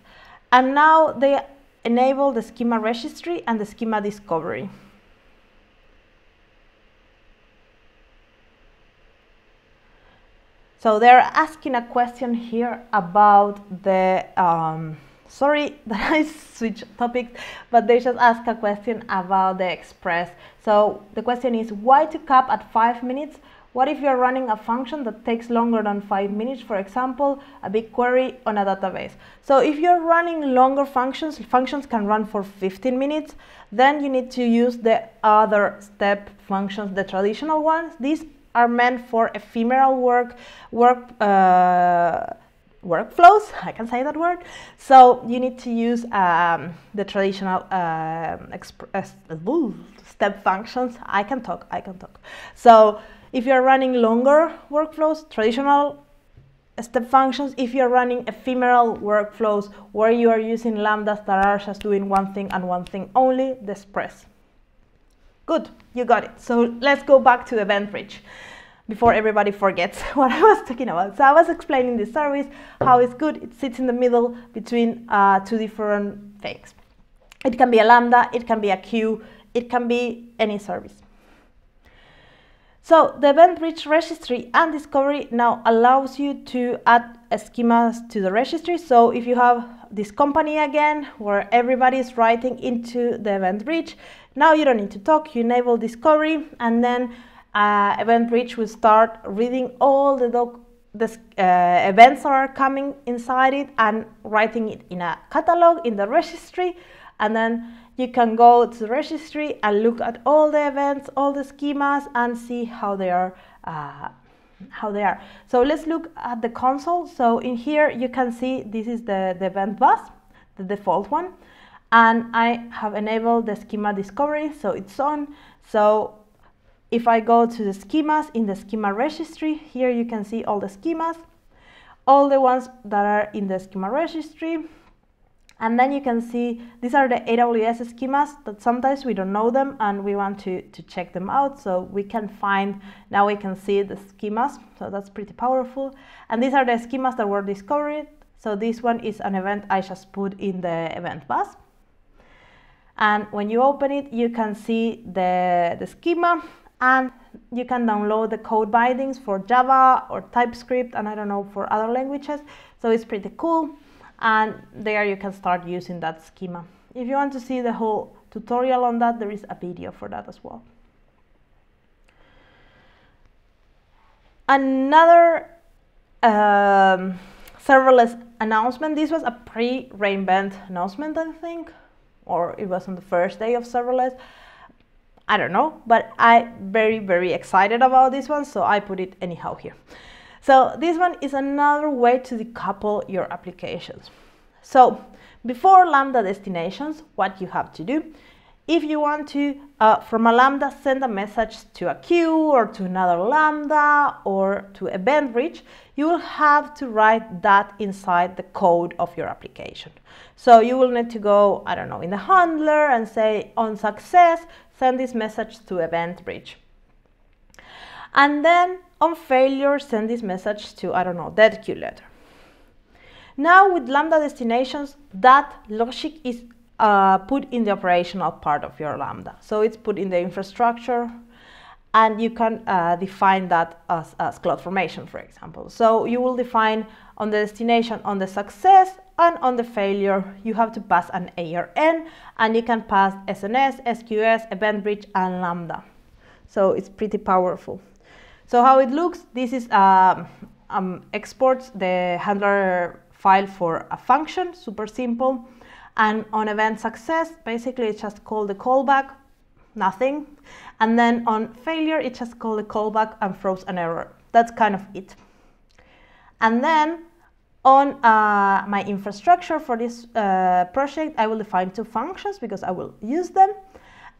And now they enable the schema registry and the schema discovery. So they're asking a question here about the, sorry that I switched topics, but they just asked a question about the Express. So the question is, why to cap at 5 minutes? What if you're running a function that takes longer than 5 minutes, for example, a big query on a database? So if you're running longer functions, functions can run for 15 minutes, then you need to use the other step functions, the traditional ones. These are meant for ephemeral workflows, I can say that word. So you need to use the traditional step functions. I can talk. So if you're running longer workflows, traditional step functions. If you're running ephemeral workflows where you are using lambdas that are just doing one thing and one thing only, the Express. Good, you got it. So let's go back to EventBridge before everybody forgets what I was talking about. So I was explaining this service, how it's good. It sits in the middle between two different things. It can be a lambda, it can be a queue, it can be any service. So the EventBridge registry and discovery now allows you to add schemas to the registry. So if you have this company again, where everybody is writing into the EventBridge, now you don't need to talk, you enable discovery, and then EventBridge will start reading all the events that are coming inside it and writing it in a catalog in the registry, and then you can go to the registry and look at all the events, all the schemas, and see how they are. So let's look at the console. So in here you can see this is the event bus, the default one, and I have enabled the schema discovery, so it's on. So if I go to the schemas in the schema registry, here you can see all the schemas, all the ones that are in the schema registry. And then you can see these are the AWS schemas that sometimes we don't know them and we want to check them out. So we can find, now we can see the schemas. So that's pretty powerful. And these are the schemas that were discovered. So this one is an event I just put in the event bus. And when you open it, you can see the schema, and you can download the code bindings for Java or TypeScript, and I don't know, for other languages. So it's pretty cool. And there you can start using that schema. If you want to see the whole tutorial on that, there is a video for that as well. Another serverless announcement. This was a pre-reInvent announcement, I think, or it was on the first day of serverless. I don't know, but I'm very excited about this one, so I put it anyhow here. So this one is another way to decouple your applications. So Before Lambda destinations, what you have to do, if you want to, from a Lambda, send a message to a queue or to another Lambda or to EventBridge, you will have to write that inside the code of your application. So you will need to go, I don't know, in the handler and say, on success, send this message to EventBridge. And then on failure, send this message to, I don't know, dead queue letter. Now with Lambda destinations, that logic is put in the operational part of your Lambda. So it's put in the infrastructure, and you can define that as CloudFormation, for example. So you will define on the destination, on the success, and on the failure, you have to pass an ARN, and you can pass SNS, SQS, EventBridge, and Lambda. So it's pretty powerful. So how it looks, this is exports the handler file for a function, super simple. And on event success, basically it just called the callback, nothing. And then on failure, it just called the callback and froze an error. That's kind of it. And then on my infrastructure for this project, I will define two functions because I will use them.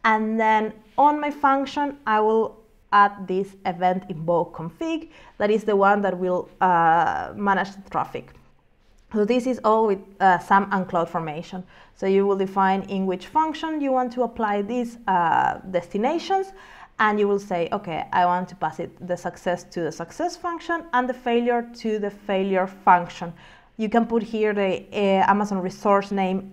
And then on my function, I will add this event invoke config. That is the one that will manage the traffic. So this is all with SAM and CloudFormation. So you will define in which function you want to apply these destinations, and you will say, okay, I want to pass it the success to the success function and the failure to the failure function. You can put here the Amazon resource name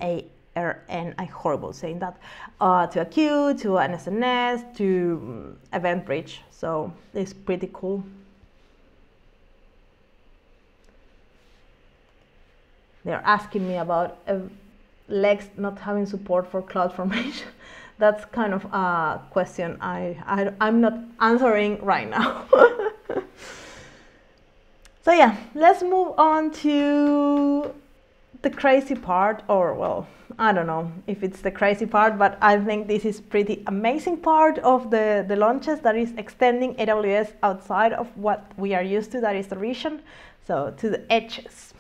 ARN, I'm horrible saying that, to a queue, to an SNS, to EventBridge. So it's pretty cool. They're asking me about Lex not having support for CloudFormation. That's kind of a question I'm not answering right now. So yeah, let's move on to the crazy part, or well, I don't know if it's the crazy part, but I think this is pretty amazing part of the launches, that is extending AWS outside of what we are used to, that is the region, so to the edges.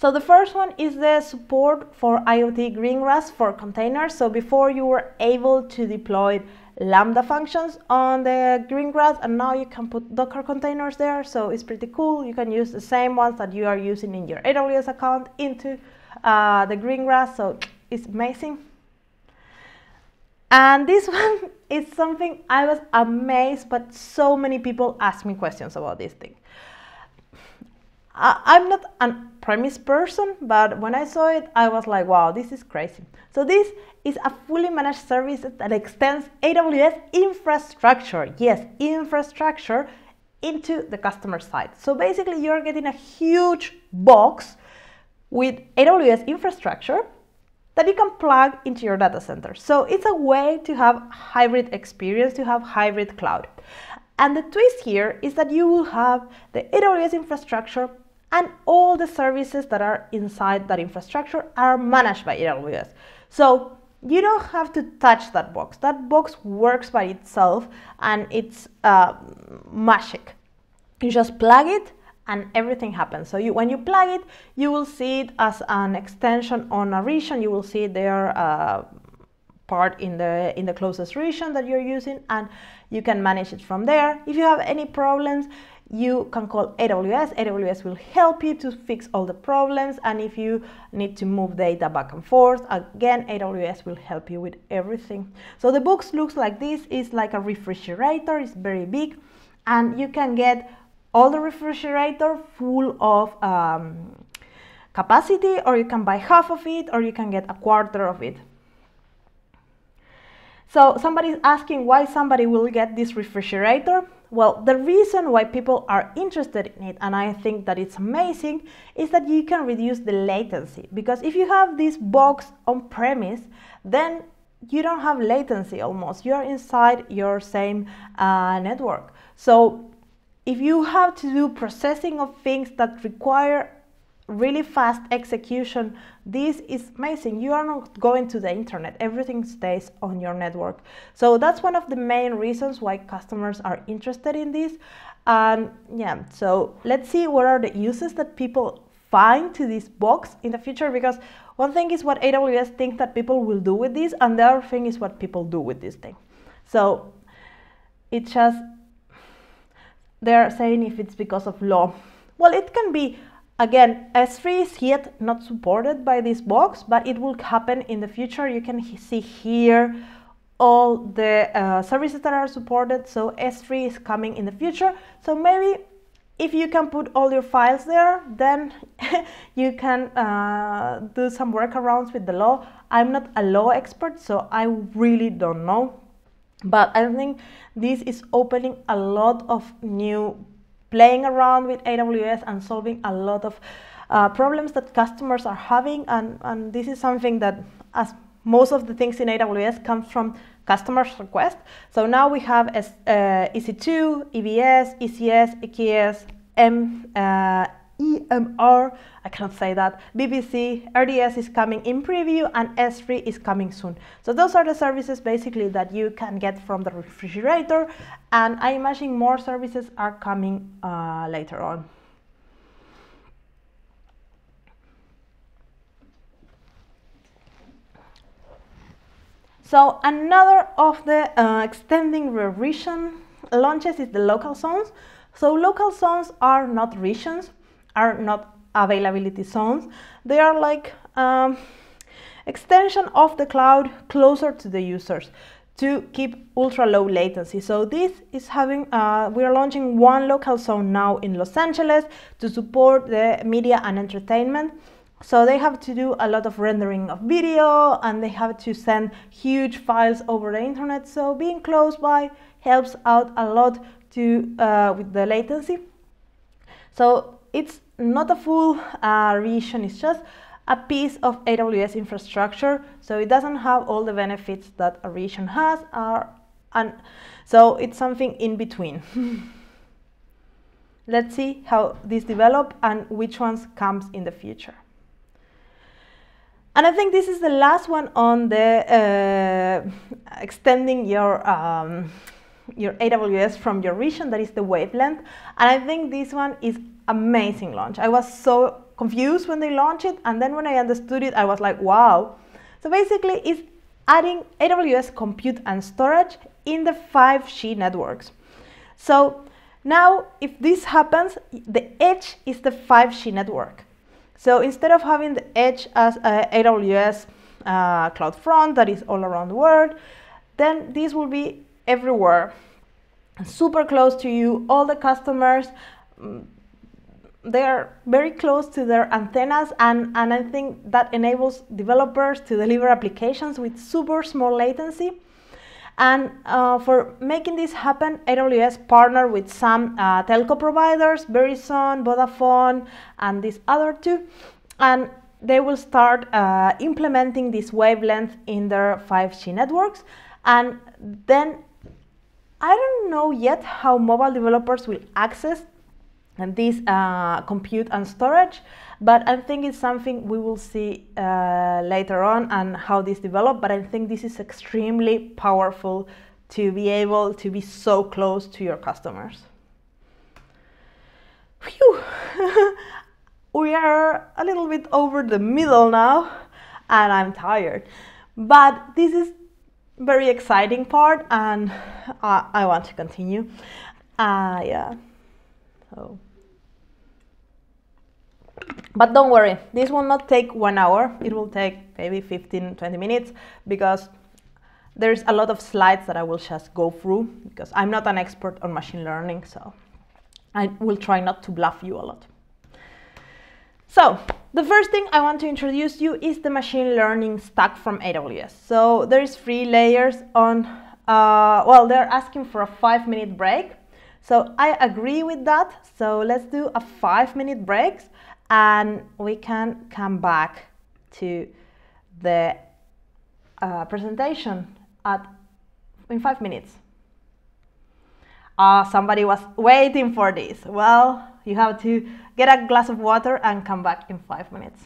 So the first one is the support for IoT Greengrass for containers. So before you were able to deploy Lambda functions on the Greengrass, and now you can put Docker containers there. So it's pretty cool. You can use the same ones that you are using in your AWS account into the Greengrass. So it's amazing. And this one is something I was amazed, but so many people asked me questions about this thing. I'm not an premise person, but when I saw it, I was like, wow, this is crazy. So this is a fully managed service that extends AWS infrastructure, yes, infrastructure, into the customer side. So basically you're getting a huge box with AWS infrastructure that you can plug into your data center. So it's a way to have hybrid experience, to have hybrid cloud. And the twist here is that you will have the AWS infrastructure, and all the services that are inside that infrastructure are managed by AWS. So you don't have to touch that box. That box works by itself, and it's magic. You just plug it and everything happens. So when you plug it, you will see it as an extension on a region. You will see their part in the closest region that you're using, and you can manage it from there. If you have any problems, you can call AWS. AWS will help you to fix all the problems. And if you need to move data back and forth, again, AWS will help you with everything. So the box looks like this. It's like a refrigerator. It's very big. And you can get all the refrigerator full of capacity, or you can buy half of it, or you can get a quarter of it. So somebody is asking why somebody will get this refrigerator. Well, the reason why people are interested in it, and I think that it's amazing, is that you can reduce the latency. Because if you have this box on premise, then you don't have latency almost. You're inside your same network. So if you have to do processing of things that require really fast execution, this is amazing. You are not going to the internet. Everything stays on your network. So that's one of the main reasons why customers are interested in this. Yeah, so let's see what are the uses that people fine to this box in the future, because one thing is what AWS thinks that people will do with this, and the other thing is what people do with this thing. So it's just, they're saying if it's because of law. Well, it can be. Again, S3 is yet not supported by this box, but it will happen in the future. You can see here all the services that are supported. So S3 is coming in the future. So maybe if you can put all your files there, then you can do some workarounds with the law. I'm not a law expert, so I really don't know. But I think this is opening a lot of new playing around with AWS and solving a lot of problems that customers are having. And this is something that, as most of the things in AWS, comes from customers' request. So now we have EC2, EBS, ECS, EKS, EMR, I cannot say that, BBC, RDS is coming in preview, and S3 is coming soon. So those are the services basically that you can get from the refrigerator, and I imagine more services are coming later on. So another of the extending region launches is the Local Zones. So Local Zones are not regions, are not availability zones. They are like extension of the cloud closer to the users to keep ultra low latency. So this is having, we are launching one local zone now in Los Angeles to support the media and entertainment. So they have to do a lot of rendering of video, and they have to send huge files over the internet. So being close by helps out a lot to, with the latency. So it's not a full region, it's just a piece of AWS infrastructure, so it doesn't have all the benefits that a region has, and so it's something in between. Let's see how this develops and which ones comes in the future. And I think this is the last one on the extending your AWS from your region, that is the wavelength. And I think this one is amazing launch. I was so confused when they launched it, and then when I understood it, I was like, wow. So basically it's adding AWS compute and storage in the 5G networks. So now if this happens, the edge is the 5G network. So instead of having the edge as AWS CloudFront that is all around the world, then this will be everywhere, super close to you. All the customers, they are very close to their antennas, and I think that enables developers to deliver applications with super small latency. And for making this happen, AWS partnered with some telco providers, Verizon, Vodafone, and these other two, and they will start implementing this wavelength in their 5G networks. And then I don't know yet how mobile developers will access this compute and storage, but I think it's something we will see later on and how this develops. But I think this is extremely powerful to be able to be so close to your customers. Phew. We are a little bit over the middle now, and I'm tired, but this is very exciting part, and I want to continue. Yeah. So. But don't worry, this will not take 1 hour. It will take maybe 15-20 minutes, because there's a lot of slides that I will just go through, because I'm not an expert on machine learning, so I will try not to bluff you a lot. So the first thing I want to introduce you is the machine learning stack from AWS. So there is 3 layers on, well, they're asking for a 5-minute break. So I agree with that. So let's do a 5-minute break, and we can come back to the presentation in 5 minutes. Somebody was waiting for this. Well, you have to get a glass of water and come back in 5 minutes.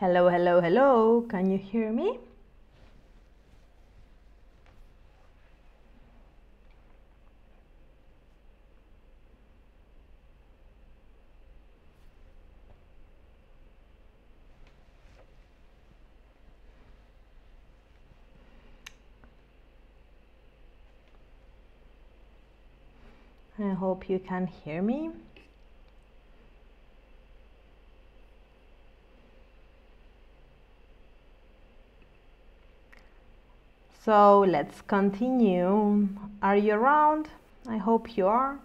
Hello, hello, hello. Can you hear me? I hope you can hear me. So let's continue. Are you around? I hope you are.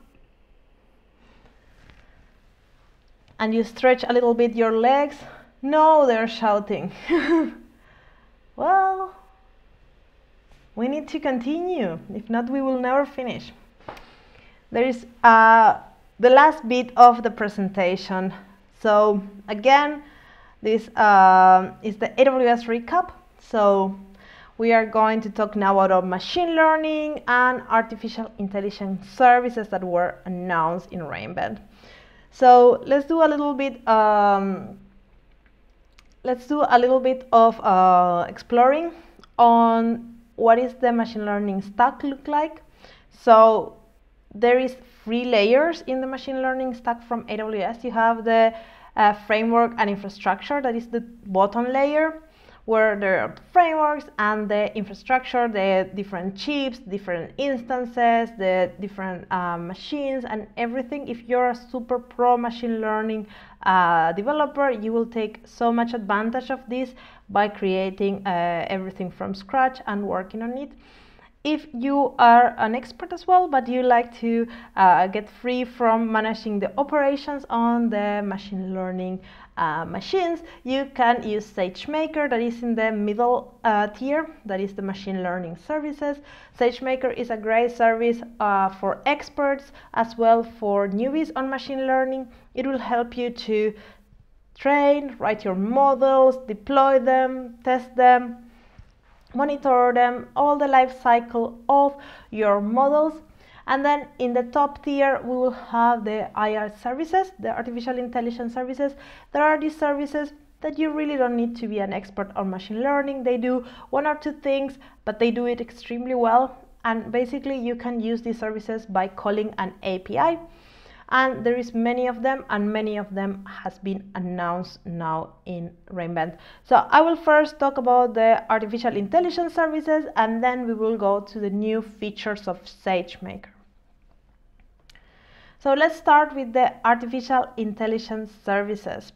And you stretch a little bit your legs. No, they're shouting. Well, we need to continue. If not, we will never finish. There is the last bit of the presentation. So again, this is the AWS recap. So we are going to talk now about machine learning and artificial intelligence services that were announced in reInvent. So let's do a little bit. Let's do a little bit of exploring on what is the machine learning stack look like. So there is 3 layers in the machine learning stack from AWS. You have the framework and infrastructure. That is the bottom layer, where there are frameworks and the infrastructure, the different chips, different instances, the different machines and everything. If you're a super pro machine learning developer, you will take so much advantage of this by creating everything from scratch and working on it. If you are an expert as well, but you like to get free from managing the operations on the machine learning machines, you can use SageMaker, that is in the middle tier, that is the machine learning services. SageMaker is a great service for experts as well for newbies on machine learning. It will help you to train, write your models, deploy them, test them, monitor them, all the life cycle of your models. And then in the top tier, we will have the IR services, the artificial intelligence services. There are these services that you really don't need to be an expert on machine learning. They do 1 or 2 things, but they do it extremely well. And basically you can use these services by calling an API. And there is many of them, and many of them has been announced now in reInvent. So I will first talk about the artificial intelligence services, and then we will go to the new features of SageMaker. So let's start with the artificial intelligence services.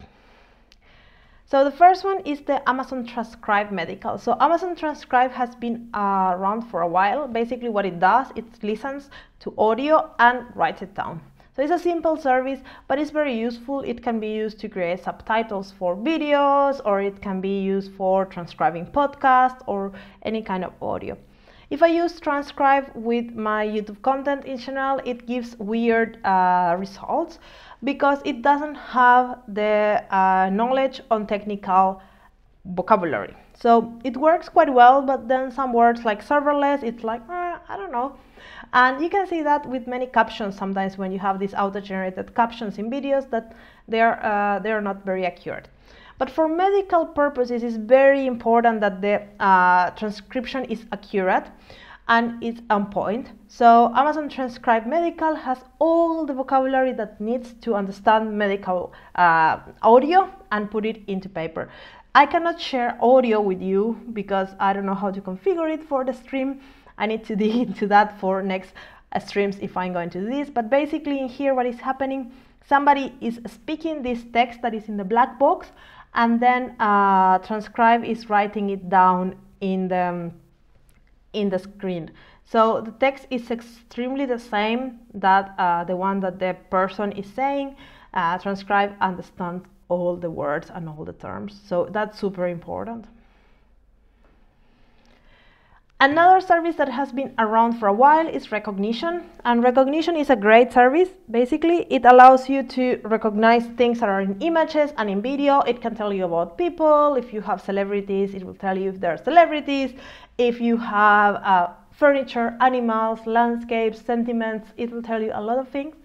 So the first one is the Amazon Transcribe Medical. So Amazon Transcribe has been around for a while. Basically what it does, it listens to audio and writes it down. So it's a simple service, but it's very useful. It can be used to create subtitles for videos, or it can be used for transcribing podcasts or any kind of audio. If I use transcribe with my YouTube content in general, it gives weird results because it doesn't have the knowledge on technical vocabulary. So it works quite well, but then some words like serverless, it's like, I don't know. And you can see that with many captions sometimes when you have these auto-generated captions in videos that they are not very accurate. But for medical purposes, it's very important that the transcription is accurate and it's on point. So Amazon Transcribe Medical has all the vocabulary that needs to understand medical audio and put it into paper. I cannot share audio with you because I don't know how to configure it for the stream. I need to dig into that for next streams if I'm going to do this. But basically in here what is happening, somebody is speaking this text that is in the black box, and then transcribe is writing it down in the screen. So the text is extremely the same that the one that the person is saying. Transcribe understands all the words and all the terms. So that's super important. Another service that has been around for a while is Rekognition, and Rekognition is a great service. Basically, it allows you to recognize things that are in images and in video. It can tell you about people. If you have celebrities, it will tell you if they're celebrities. If you have furniture, animals, landscapes, sentiments, it will tell you a lot of things.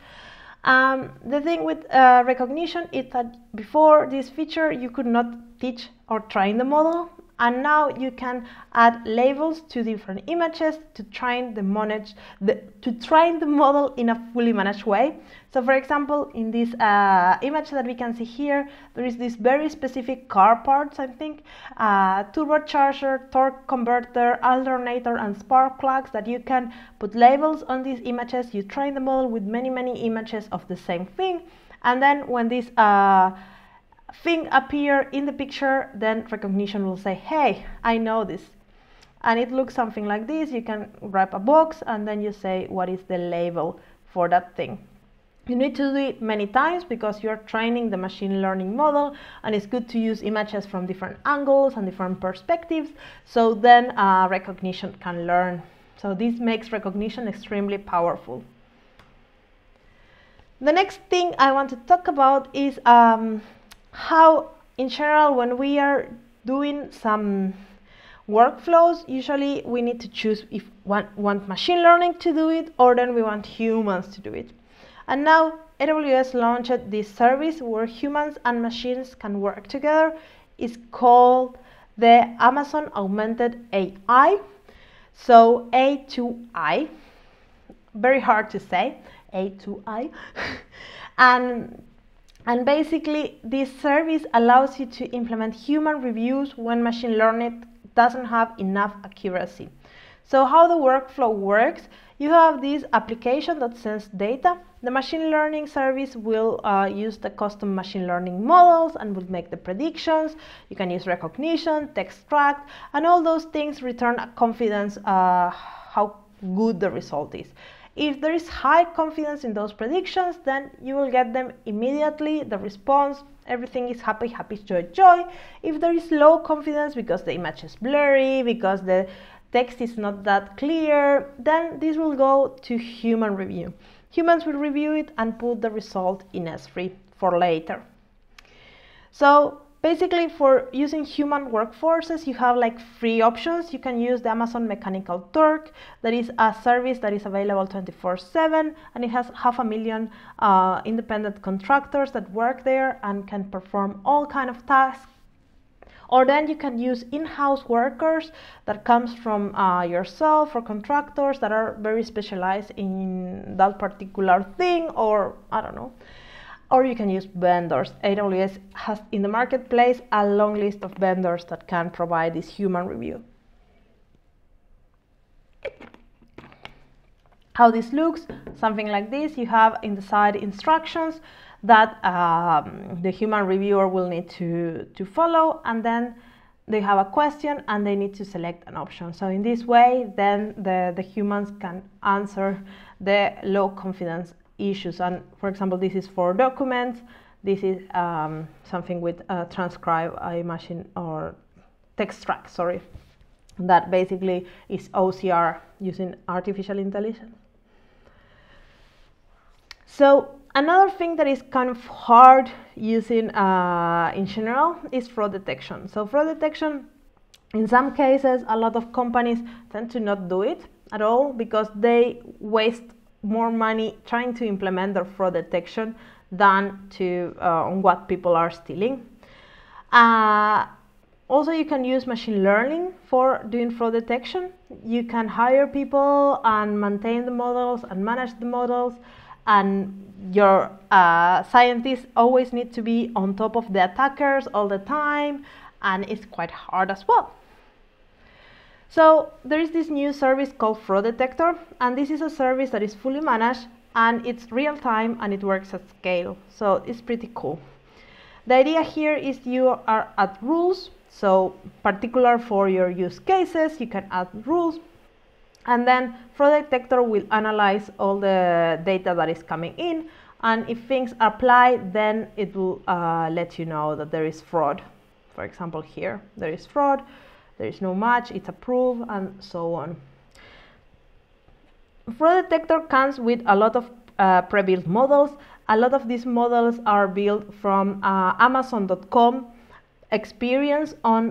The thing with Rekognition is that before this feature, you could not teach or train the model, and now you can add labels to different images to train the model in a fully managed way. So, for example, in this image that we can see here, there is this very specific car parts, I think, turbocharger, torque converter, alternator, and spark plugs that you can put labels on these images. You train the model with many, many images of the same thing, and then when this thing appear in the picture, then Rekognition will say, hey, I know this, and it looks something like this. You can wrap a box and then you say what is the label for that thing. You need to do it many times because you're training the machine learning model, and it's good to use images from different angles and different perspectives, so then Rekognition can learn. So this makes Rekognition extremely powerful. The next thing I want to talk about is how in general when we are doing some workflows, usually we need to choose if we want machine learning to do it or then we want humans to do it. And now AWS launched this service where humans and machines can work together. It's called the Amazon Augmented AI, so A2I, very hard to say, A2I. And basically, this service allows you to implement human reviews when machine learning doesn't have enough accuracy. So how the workflow works, you have this application that sends data. The machine learning service will use the custom machine learning models and will make the predictions. You can use Rekognition, text tract, and all those things return a confidence how good the result is. If there is high confidence in those predictions, then you will get them immediately, the response, everything is happy, happy, joy, joy. If there is low confidence because the image is blurry, because the text is not that clear, then this will go to human review. Humans will review it and put the result in S3 for later. So basically, for using human workforces, you have like three options. You can use the Amazon Mechanical Turk. That is a service that is available 24/7, and it has 500,000 independent contractors that work there and can perform all kind of tasks. Or then you can use in-house workers that comes from yourself or contractors that are very specialized in that particular thing, or I don't know. Or you can use vendors. AWS has in the marketplace a long list of vendors that can provide this human review. How this looks, something like this. You have in the side instructions that the human reviewer will need to follow, and then they have a question and they need to select an option. So in this way, then the humans can answer the low confidence issues. And for example, this is for documents, this is something with transcribe, I imagine, or text track, sorry, that basically is OCR using artificial intelligence. So another thing that is kind of hard using in general is fraud detection. So fraud detection, in some cases, a lot of companies tend to not do it at all because they waste more money trying to implement their fraud detection than to on what people are stealing. Also, you can use machine learning for doing fraud detection. You can hire people and maintain the models and manage the models, and your scientists always need to be on top of the attackers all the time, and it's quite hard as well. So there is this new service called Fraud Detector, and this is a service that is fully managed and it's real time and it works at scale. So it's pretty cool. The idea here is you are at rules. So particular for your use cases, you can add rules, and then Fraud Detector will analyze all the data that is coming in. And if things apply, then it will let you know that there is fraud. For example, here there is fraud. There is no match, it's approved, and so on. Fraud Detector comes with a lot of pre-built models. A lot of these models are built from Amazon.com, experience on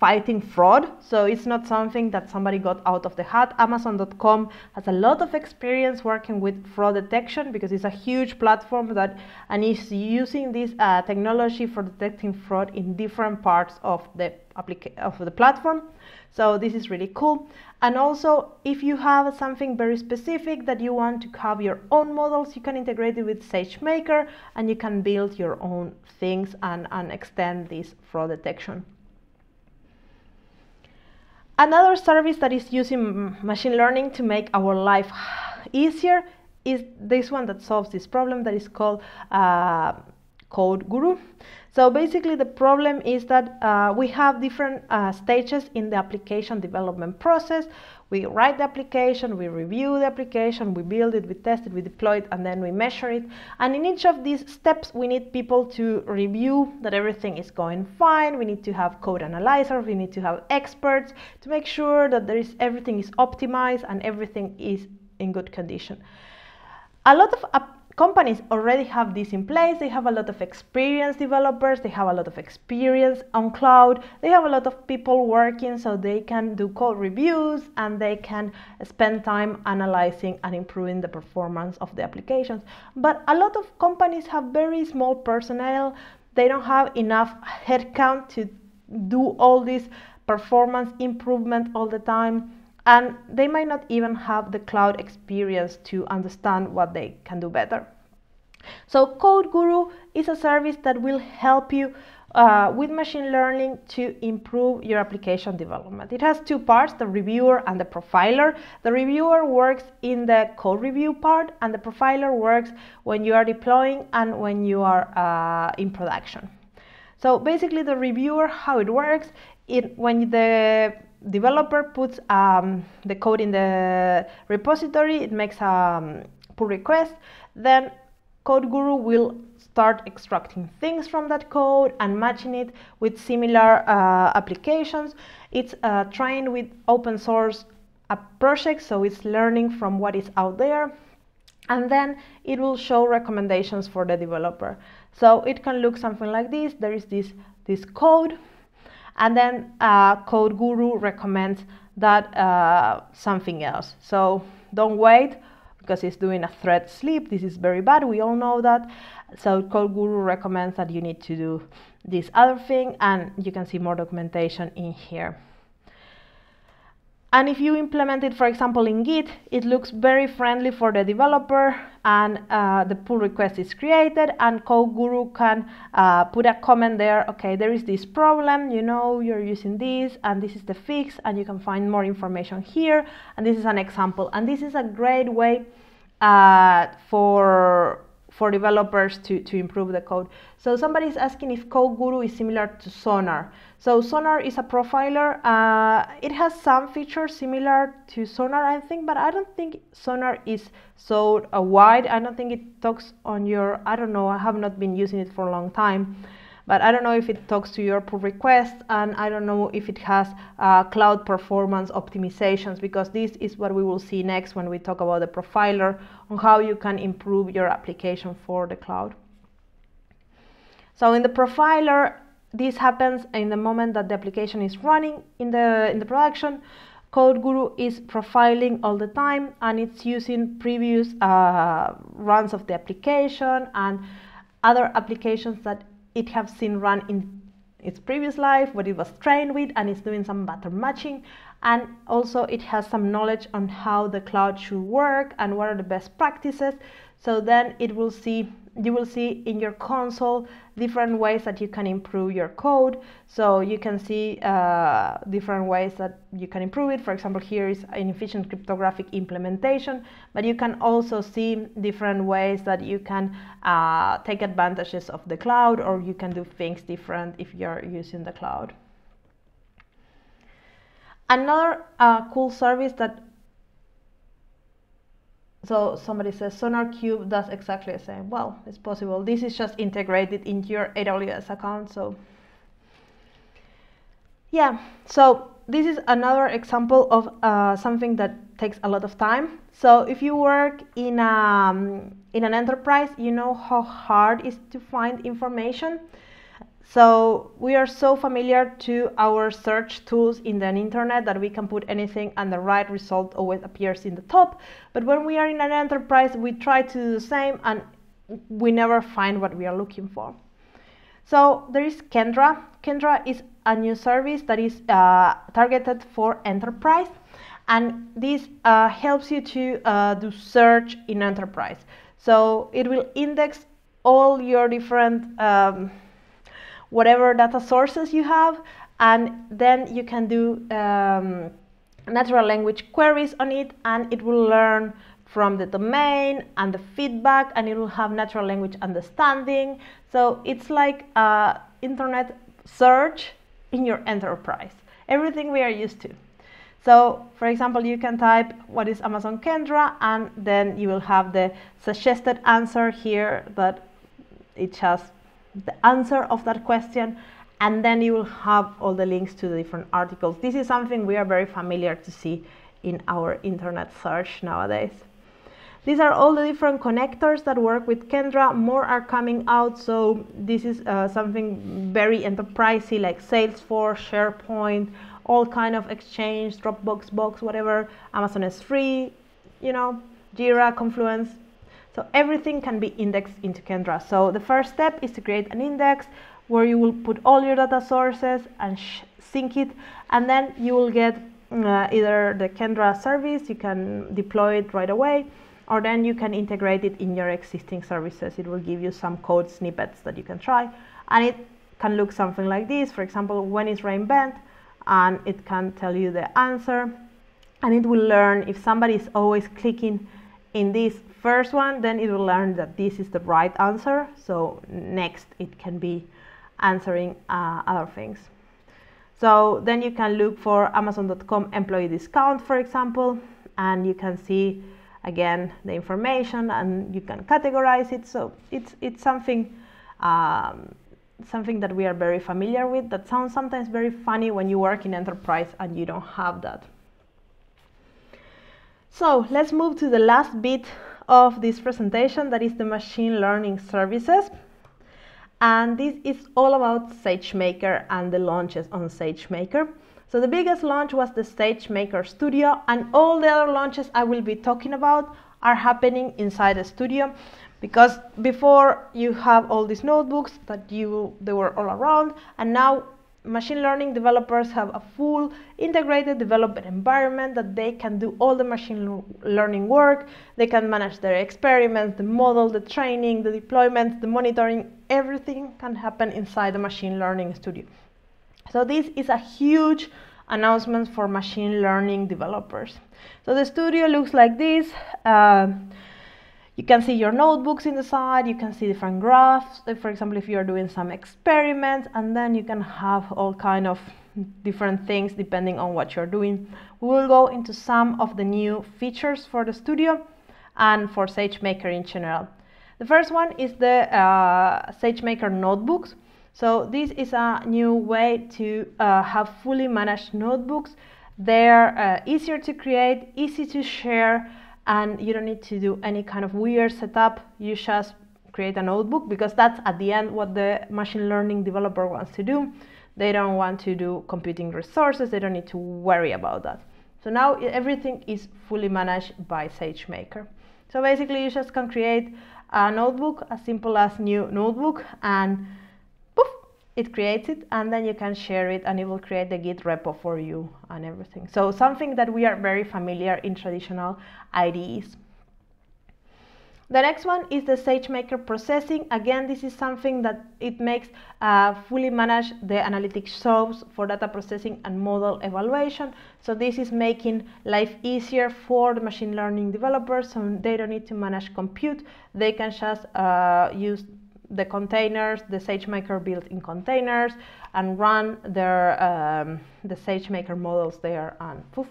fighting fraud, so it's not something that somebody got out of the hat. Amazon.com has a lot of experience working with fraud detection because it's a huge platform that and is using this technology for detecting fraud in different parts of the platform. So this is really cool. And also, if you have something very specific that you want to have your own models, you can integrate it with SageMaker and you can build your own things and extend this fraud detection. Another service that is using machine learning to make our life easier is this one that solves this problem, that is called CodeGuru. So basically the problem is that we have different stages in the application development process. We write the application, we review the application, we build it, we test it, we deploy it, and then we measure it. And in each of these steps, we need people to review that everything is going fine. We need to have code analyzers, we need to have experts to make sure that there is everything is optimized and everything is in good condition. A lot of companies already have this in place. They have a lot of experienced developers, they have a lot of experience on cloud, they have a lot of people working, so they can do code reviews and they can spend time analyzing and improving the performance of the applications. But a lot of companies have very small personnel. They don't have enough headcount to do all this performance improvement all the time. And they might not even have the cloud experience to understand what they can do better. So CodeGuru is a service that will help you with machine learning to improve your application development. It has two parts, the reviewer and the profiler. The reviewer works in the code review part, and the profiler works when you are deploying and when you are in production. So basically the reviewer, how it works, when the developer puts the code in the repository, it makes a pull request, then CodeGuru will start extracting things from that code and matching it with similar applications. It's trained with open source projects, so it's learning from what is out there, and then it will show recommendations for the developer. So it can look something like this. There is this code, and then CodeGuru recommends that something else. So don't wait, because it's doing a thread sleep. This is very bad, we all know that. So CodeGuru recommends that you need to do this other thing, and you can see more documentation in here. And if you implement it, for example, in Git, it looks very friendly for the developer, and the pull request is created, and CodeGuru can put a comment there. Okay, there is this problem, you know, you're using this, and this is the fix, and you can find more information here, and this is an example. And this is a great way for developers to improve the code. So somebody is asking if CodeGuru is similar to Sonar. So Sonar is a profiler. It has some features similar to Sonar, I think, but I don't think Sonar is so wide. I don't think it talks on your, I don't know, I have not been using it for a long time, but I don't know if it talks to your pull requests, and I don't know if it has cloud performance optimizations, because this is what we will see next when we talk about the profiler, on how you can improve your application for the cloud. So in the profiler, this happens in the moment that the application is running in the production. CodeGuru is profiling all the time, and it's using previous runs of the application and other applications that it have seen run in its previous life, what it was trained with, and it's doing some pattern matching. And also it has some knowledge on how the cloud should work and what are the best practices. So then it will see, you will see in your console different ways that you can improve your code. So you can see different ways that you can improve it. For example, here is an efficient cryptographic implementation, but you can also see different ways that you can take advantages of the cloud, or you can do things different if you're using the cloud. Another cool service that, so somebody says Sonar Cube does exactly the same. Well, it's possible. This is just integrated into your AWS account. So yeah, so this is another example of something that takes a lot of time. So if you work in an enterprise, you know how hard it is to find information. So we are so familiar to our search tools in the internet that we can put anything and the right result always appears in the top. But when we are in an enterprise, we try to do the same and we never find what we are looking for. So there is Kendra. Kendra is a new service that is targeted for enterprise. And this helps you to do search in enterprise. So it will index all your different whatever data sources you have, and then you can do natural language queries on it, and it will learn from the domain and the feedback, and it will have natural language understanding. So it's like internet search in your enterprise, everything we are used to. So, for example, you can type what is Amazon Kendra, and then you will have the suggested answer here that it has the answer of that question, and then you will have all the links to the different articles. This is something we are very familiar to see in our internet search nowadays. These are all the different connectors that work with Kendra. More are coming out, so this is something very enterprisey, like Salesforce, SharePoint, all kind of Exchange, Dropbox, Box, whatever, Amazon S3, you know, Jira, Confluence. So everything can be indexed into Kendra. So the first step is to create an index where you will put all your data sources and sync it, and then you will get either the Kendra service, you can deploy it right away, or then you can integrate it in your existing services. It will give you some code snippets that you can try, and it can look something like this. For example, when is reInvent, and it can tell you the answer, and it will learn if somebody is always clicking in this first one, then it will learn that this is the right answer. So next it can be answering other things. So then you can look for Amazon.com employee discount, for example, and you can see again the information, and you can categorize it. So it's something something that we are very familiar with, that sounds sometimes very funny when you work in enterprise and you don't have that. So let's move to the last bit of this presentation, that is the machine learning services. And this is all about SageMaker and the launches on SageMaker. So the biggest launch was the SageMaker Studio, and all the other launches I will be talking about are happening inside the studio. Because before you have all these notebooks that they were all around, and now machine learning developers have a full integrated development environment that they can do all the machine learning work. They can manage their experiments, the model, the training, the deployment, the monitoring, everything can happen inside the machine learning studio. So this is a huge announcement for machine learning developers. So the studio looks like this. You can see your notebooks in the side, you can see different graphs, for example, if you're doing some experiments, and then you can have all kind of different things depending on what you're doing. We will go into some of the new features for the studio and for SageMaker in general. The first one is the SageMaker notebooks. So this is a new way to have fully managed notebooks. They're easier to create, easy to share, and you don't need to do any kind of weird setup. You just create a notebook, because that's at the end what the machine learning developer wants to do. They don't want to do computing resources. They don't need to worry about that. So now everything is fully managed by SageMaker. So basically you just can create a notebook, as simple as new notebook, and poof, it creates it, and then you can share it, and it will create the Git repo for you and everything. So something that we are very familiar in traditional IDEs. The next one is the SageMaker processing. Again, this is something that it makes fully manage the analytic shows for data processing and model evaluation. So this is making life easier for the machine learning developers, so they don't need to manage compute. They can just use the containers, the SageMaker built-in containers, and run their the SageMaker models there, and poof.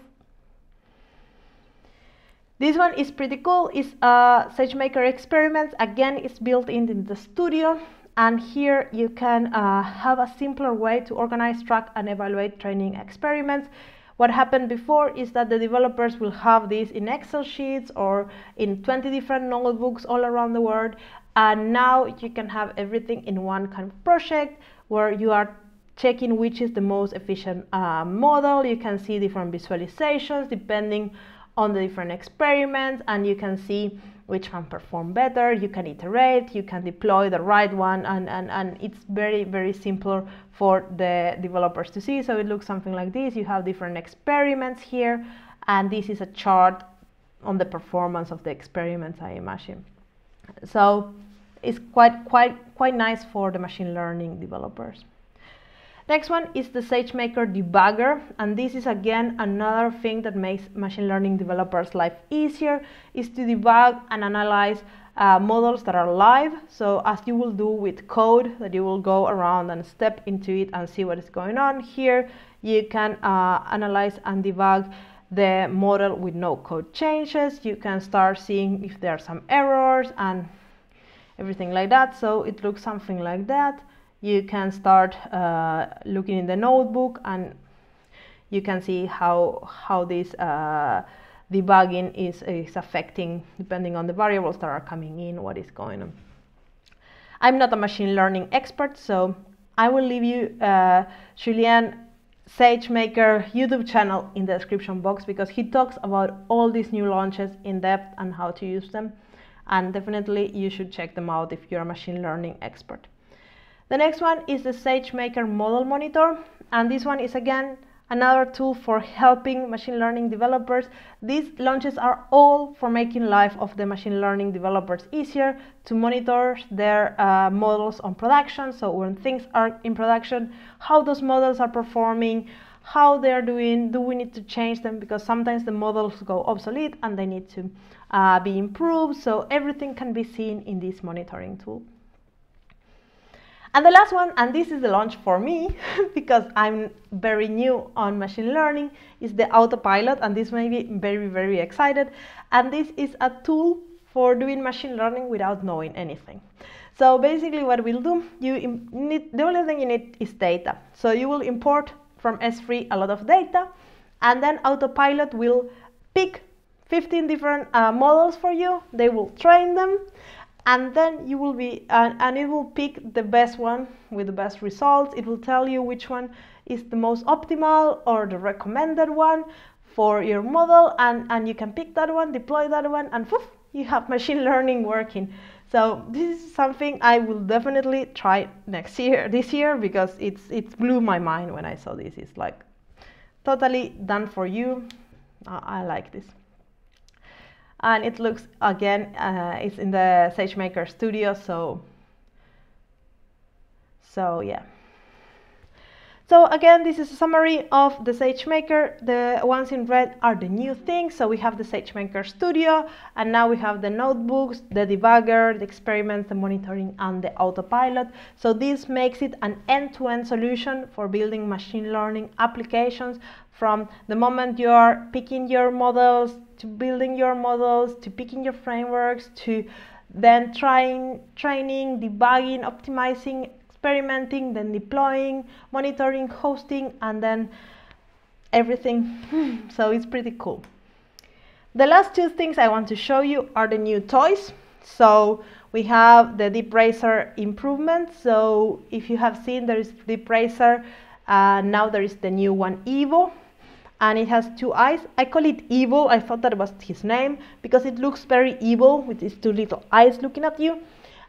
This one is pretty cool. It's SageMaker experiments. Again, it's built in the studio, and here you can have a simpler way to organize, track, and evaluate training experiments. What happened before is that the developers will have this in Excel sheets or in 20 different notebooks all around the world. And now you can have everything in one kind of project where you are checking which is the most efficient model. You can see different visualizations depending on the different experiments, and you can see which one performed better. You can iterate, you can deploy the right one, and it's very simple for the developers to see. So it looks something like this. You have different experiments here, and this is a chart on the performance of the experiments, I imagine. So it's quite nice for the machine learning developers. Next one is the SageMaker debugger, and this is again another thing that makes machine learning developers' life easier, is to debug and analyze models that are live. So as you will do with code, that you will go around and step into it and see what is going on. Here you can analyze and debug the model with no code changes. You can start seeing if there are some errors and everything like that. So it looks something like that. You can start looking in the notebook, and you can see how this debugging is affecting, depending on the variables that are coming in, what is going on. I'm not a machine learning expert, so I will leave you Julian's SageMaker YouTube channel in the description box, because he talks about all these new launches in depth and how to use them. And definitely you should check them out if you're a machine learning expert. The next one is the SageMaker Model Monitor, and this one is again another tool for helping machine learning developers. These launches are all for making life of the machine learning developers easier to monitor their models on production. So when things are in production, how those models are performing, how they are doing, do we need to change them, because sometimes the models go obsolete and they need to be improved. So everything can be seen in this monitoring tool. And the last one, and this is the launch for me, because I'm very new on machine learning, is the autopilot, and this made me very excited. And this is a tool for doing machine learning without knowing anything. So basically what we'll do, you need, the only thing you need is data. So you will import from S3 a lot of data, and then autopilot will pick 15 different models for you. They will train them, and then you will be and it will pick the best one with the best results. It will tell you which one is the most optimal or the recommended one for your model, and you can pick that one, deploy that one, and poof, you have machine learning working. So this is something I will definitely try next year, this year, because it blew my mind when I saw this. It's like totally done for you. I like this. And it looks, again, it's in the SageMaker Studio, so yeah. So again, this is a summary of the SageMaker. The ones in red are the new things. So we have the SageMaker Studio, and now we have the notebooks, the debugger, the experiments, the monitoring, and the autopilot. So this makes it an end-to-end solution for building machine learning applications, from the moment you are picking your models, to building your models, to picking your frameworks, to then training, debugging, optimizing, experimenting, then deploying, monitoring, hosting, and then everything. So it's pretty cool. The last two things I want to show you are the new toys. So we have the DeepRacer improvement. So if you have seen, there is DeepRacer, now there is the new one, Evo. And it has two eyes. I call it Evil. I thought that was his name because it looks very evil with these two little eyes looking at you,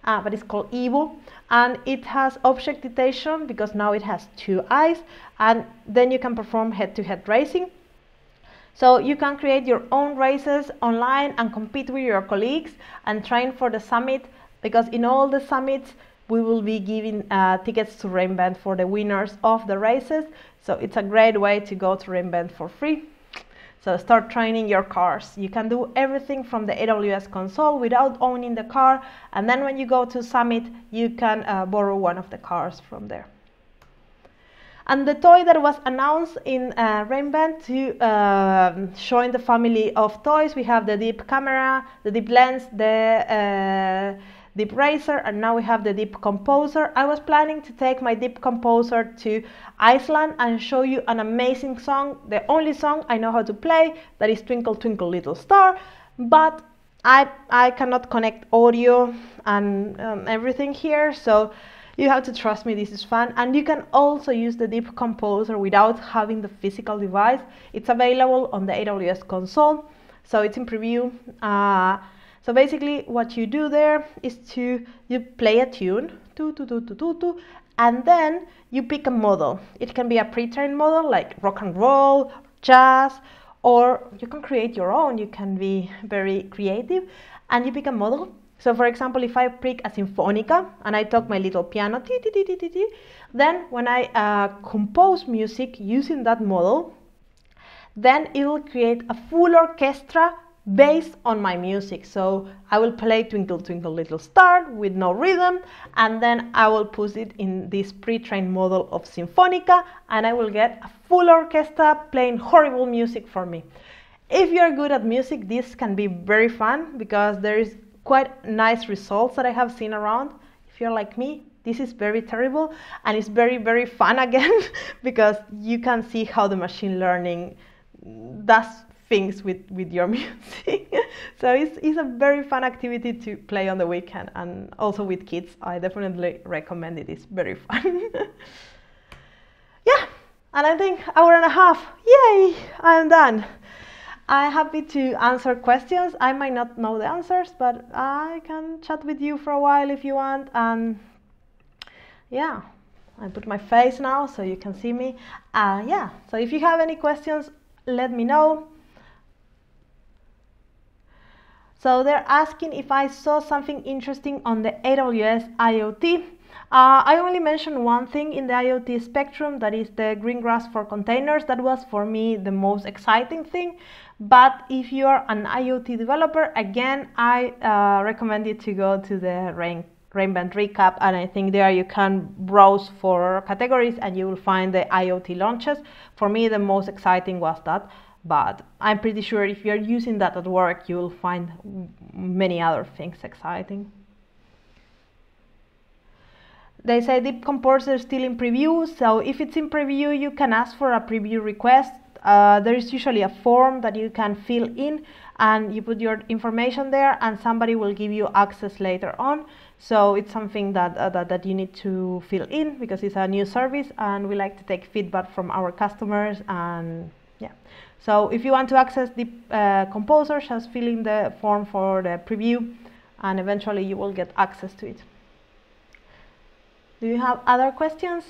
but it's called Evil. And it has object detection because now it has two eyes, and then you can perform head-to-head racing. So you can create your own races online and compete with your colleagues and train for the summit, because in all the summits, we will be giving tickets to reInvent for the winners of the races. So it's a great way to go to reInvent for free. So start training your cars. You can do everything from the AWS console without owning the car. And then when you go to Summit, you can borrow one of the cars from there. And the toy that was announced in reInvent to join the family of toys, we have the Deep Camera, the Deep Lens, the DeepRacer, and now we have the DeepComposer. I was planning to take my DeepComposer to Iceland and show you an amazing song, the only song I know how to play, that is Twinkle Twinkle Little Star, but I cannot connect audio and everything here, so You have to trust me, this is fun. And you can also use the DeepComposer without having the physical device. It's available on the AWS console, so it's in preview. So basically what you do there is you play a tune, and then you pick a model. It can be a pre-trained model like rock and roll, jazz, or you can create your own. You can be very creative and you pick a model. So for example, if I pick a Sinfonica and I talk my little piano, then when I compose music using that model, then it will create a full orchestra based on my music. So I will play Twinkle Twinkle Little Star with no rhythm, and then I will put it in this pre-trained model of Sinfonica, and I will get a full orchestra playing horrible music for me. If you're good at music, this can be very fun because there is quite nice results that I have seen around. If you're like me, this is very terrible, and it's very, very fun again because you can see how the machine learning does things with your music. So it's a very fun activity to play on the weekend, and also with kids. I definitely recommend it. It's very fun. Yeah, and I think hour and a half. Yay, I'm done. I'm happy to answer questions. I might not know the answers, but I can chat with you for a while if you want. And yeah, I put my face now so you can see me. Yeah, so if you have any questions, let me know. So they're asking if I saw something interesting on the AWS IoT. I only mentioned one thing in the IoT spectrum, that is the Greengrass for containers. That was for me the most exciting thing. But if you are an IoT developer, again, I recommend you to go to the reInvent recap, and I think there you can browse for categories and you will find the IoT launches. For me, the most exciting was that, but I'm pretty sure if you're using that at work, you will find many other things exciting. They say DeepComposer is still in preview, so if it's in preview, you can ask for a preview request. There is usually a form that you can fill in, and you put your information there, and somebody will give you access later on. So it's something that, that you need to fill in because it's a new service, and we like to take feedback from our customers. And yeah, so if you want to access DeepComposer, just fill in the form for the preview, and eventually you will get access to it. Do you have other questions?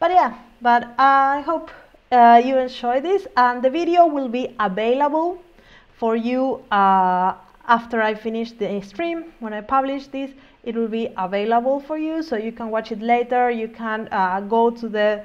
But yeah, I hope you enjoy this, and the video will be available for you after I finish the stream. When I publish this, it will be available for you, so you can watch it later. You can go to the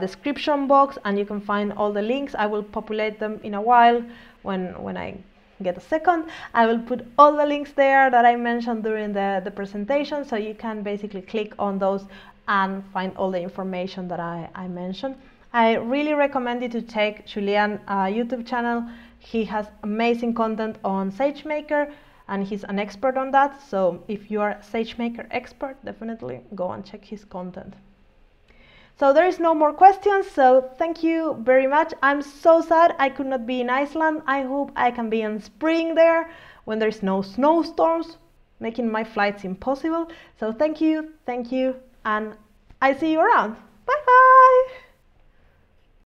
description box and you can find all the links. I will populate them in a while when I get a second. I will put all the links there that I mentioned during the presentation, so you can basically click on those and find all the information that I mentioned. I really recommend you to check Julian's YouTube channel. He has amazing content on SageMaker, and he's an expert on that, so if you are a SageMaker expert, definitely go and check his content. So there is no more questions, so thank you very much. I'm so sad I could not be in Iceland. I hope I can be in spring there when there's no snowstorms, making my flights impossible. So thank you, and I see you around. Bye bye!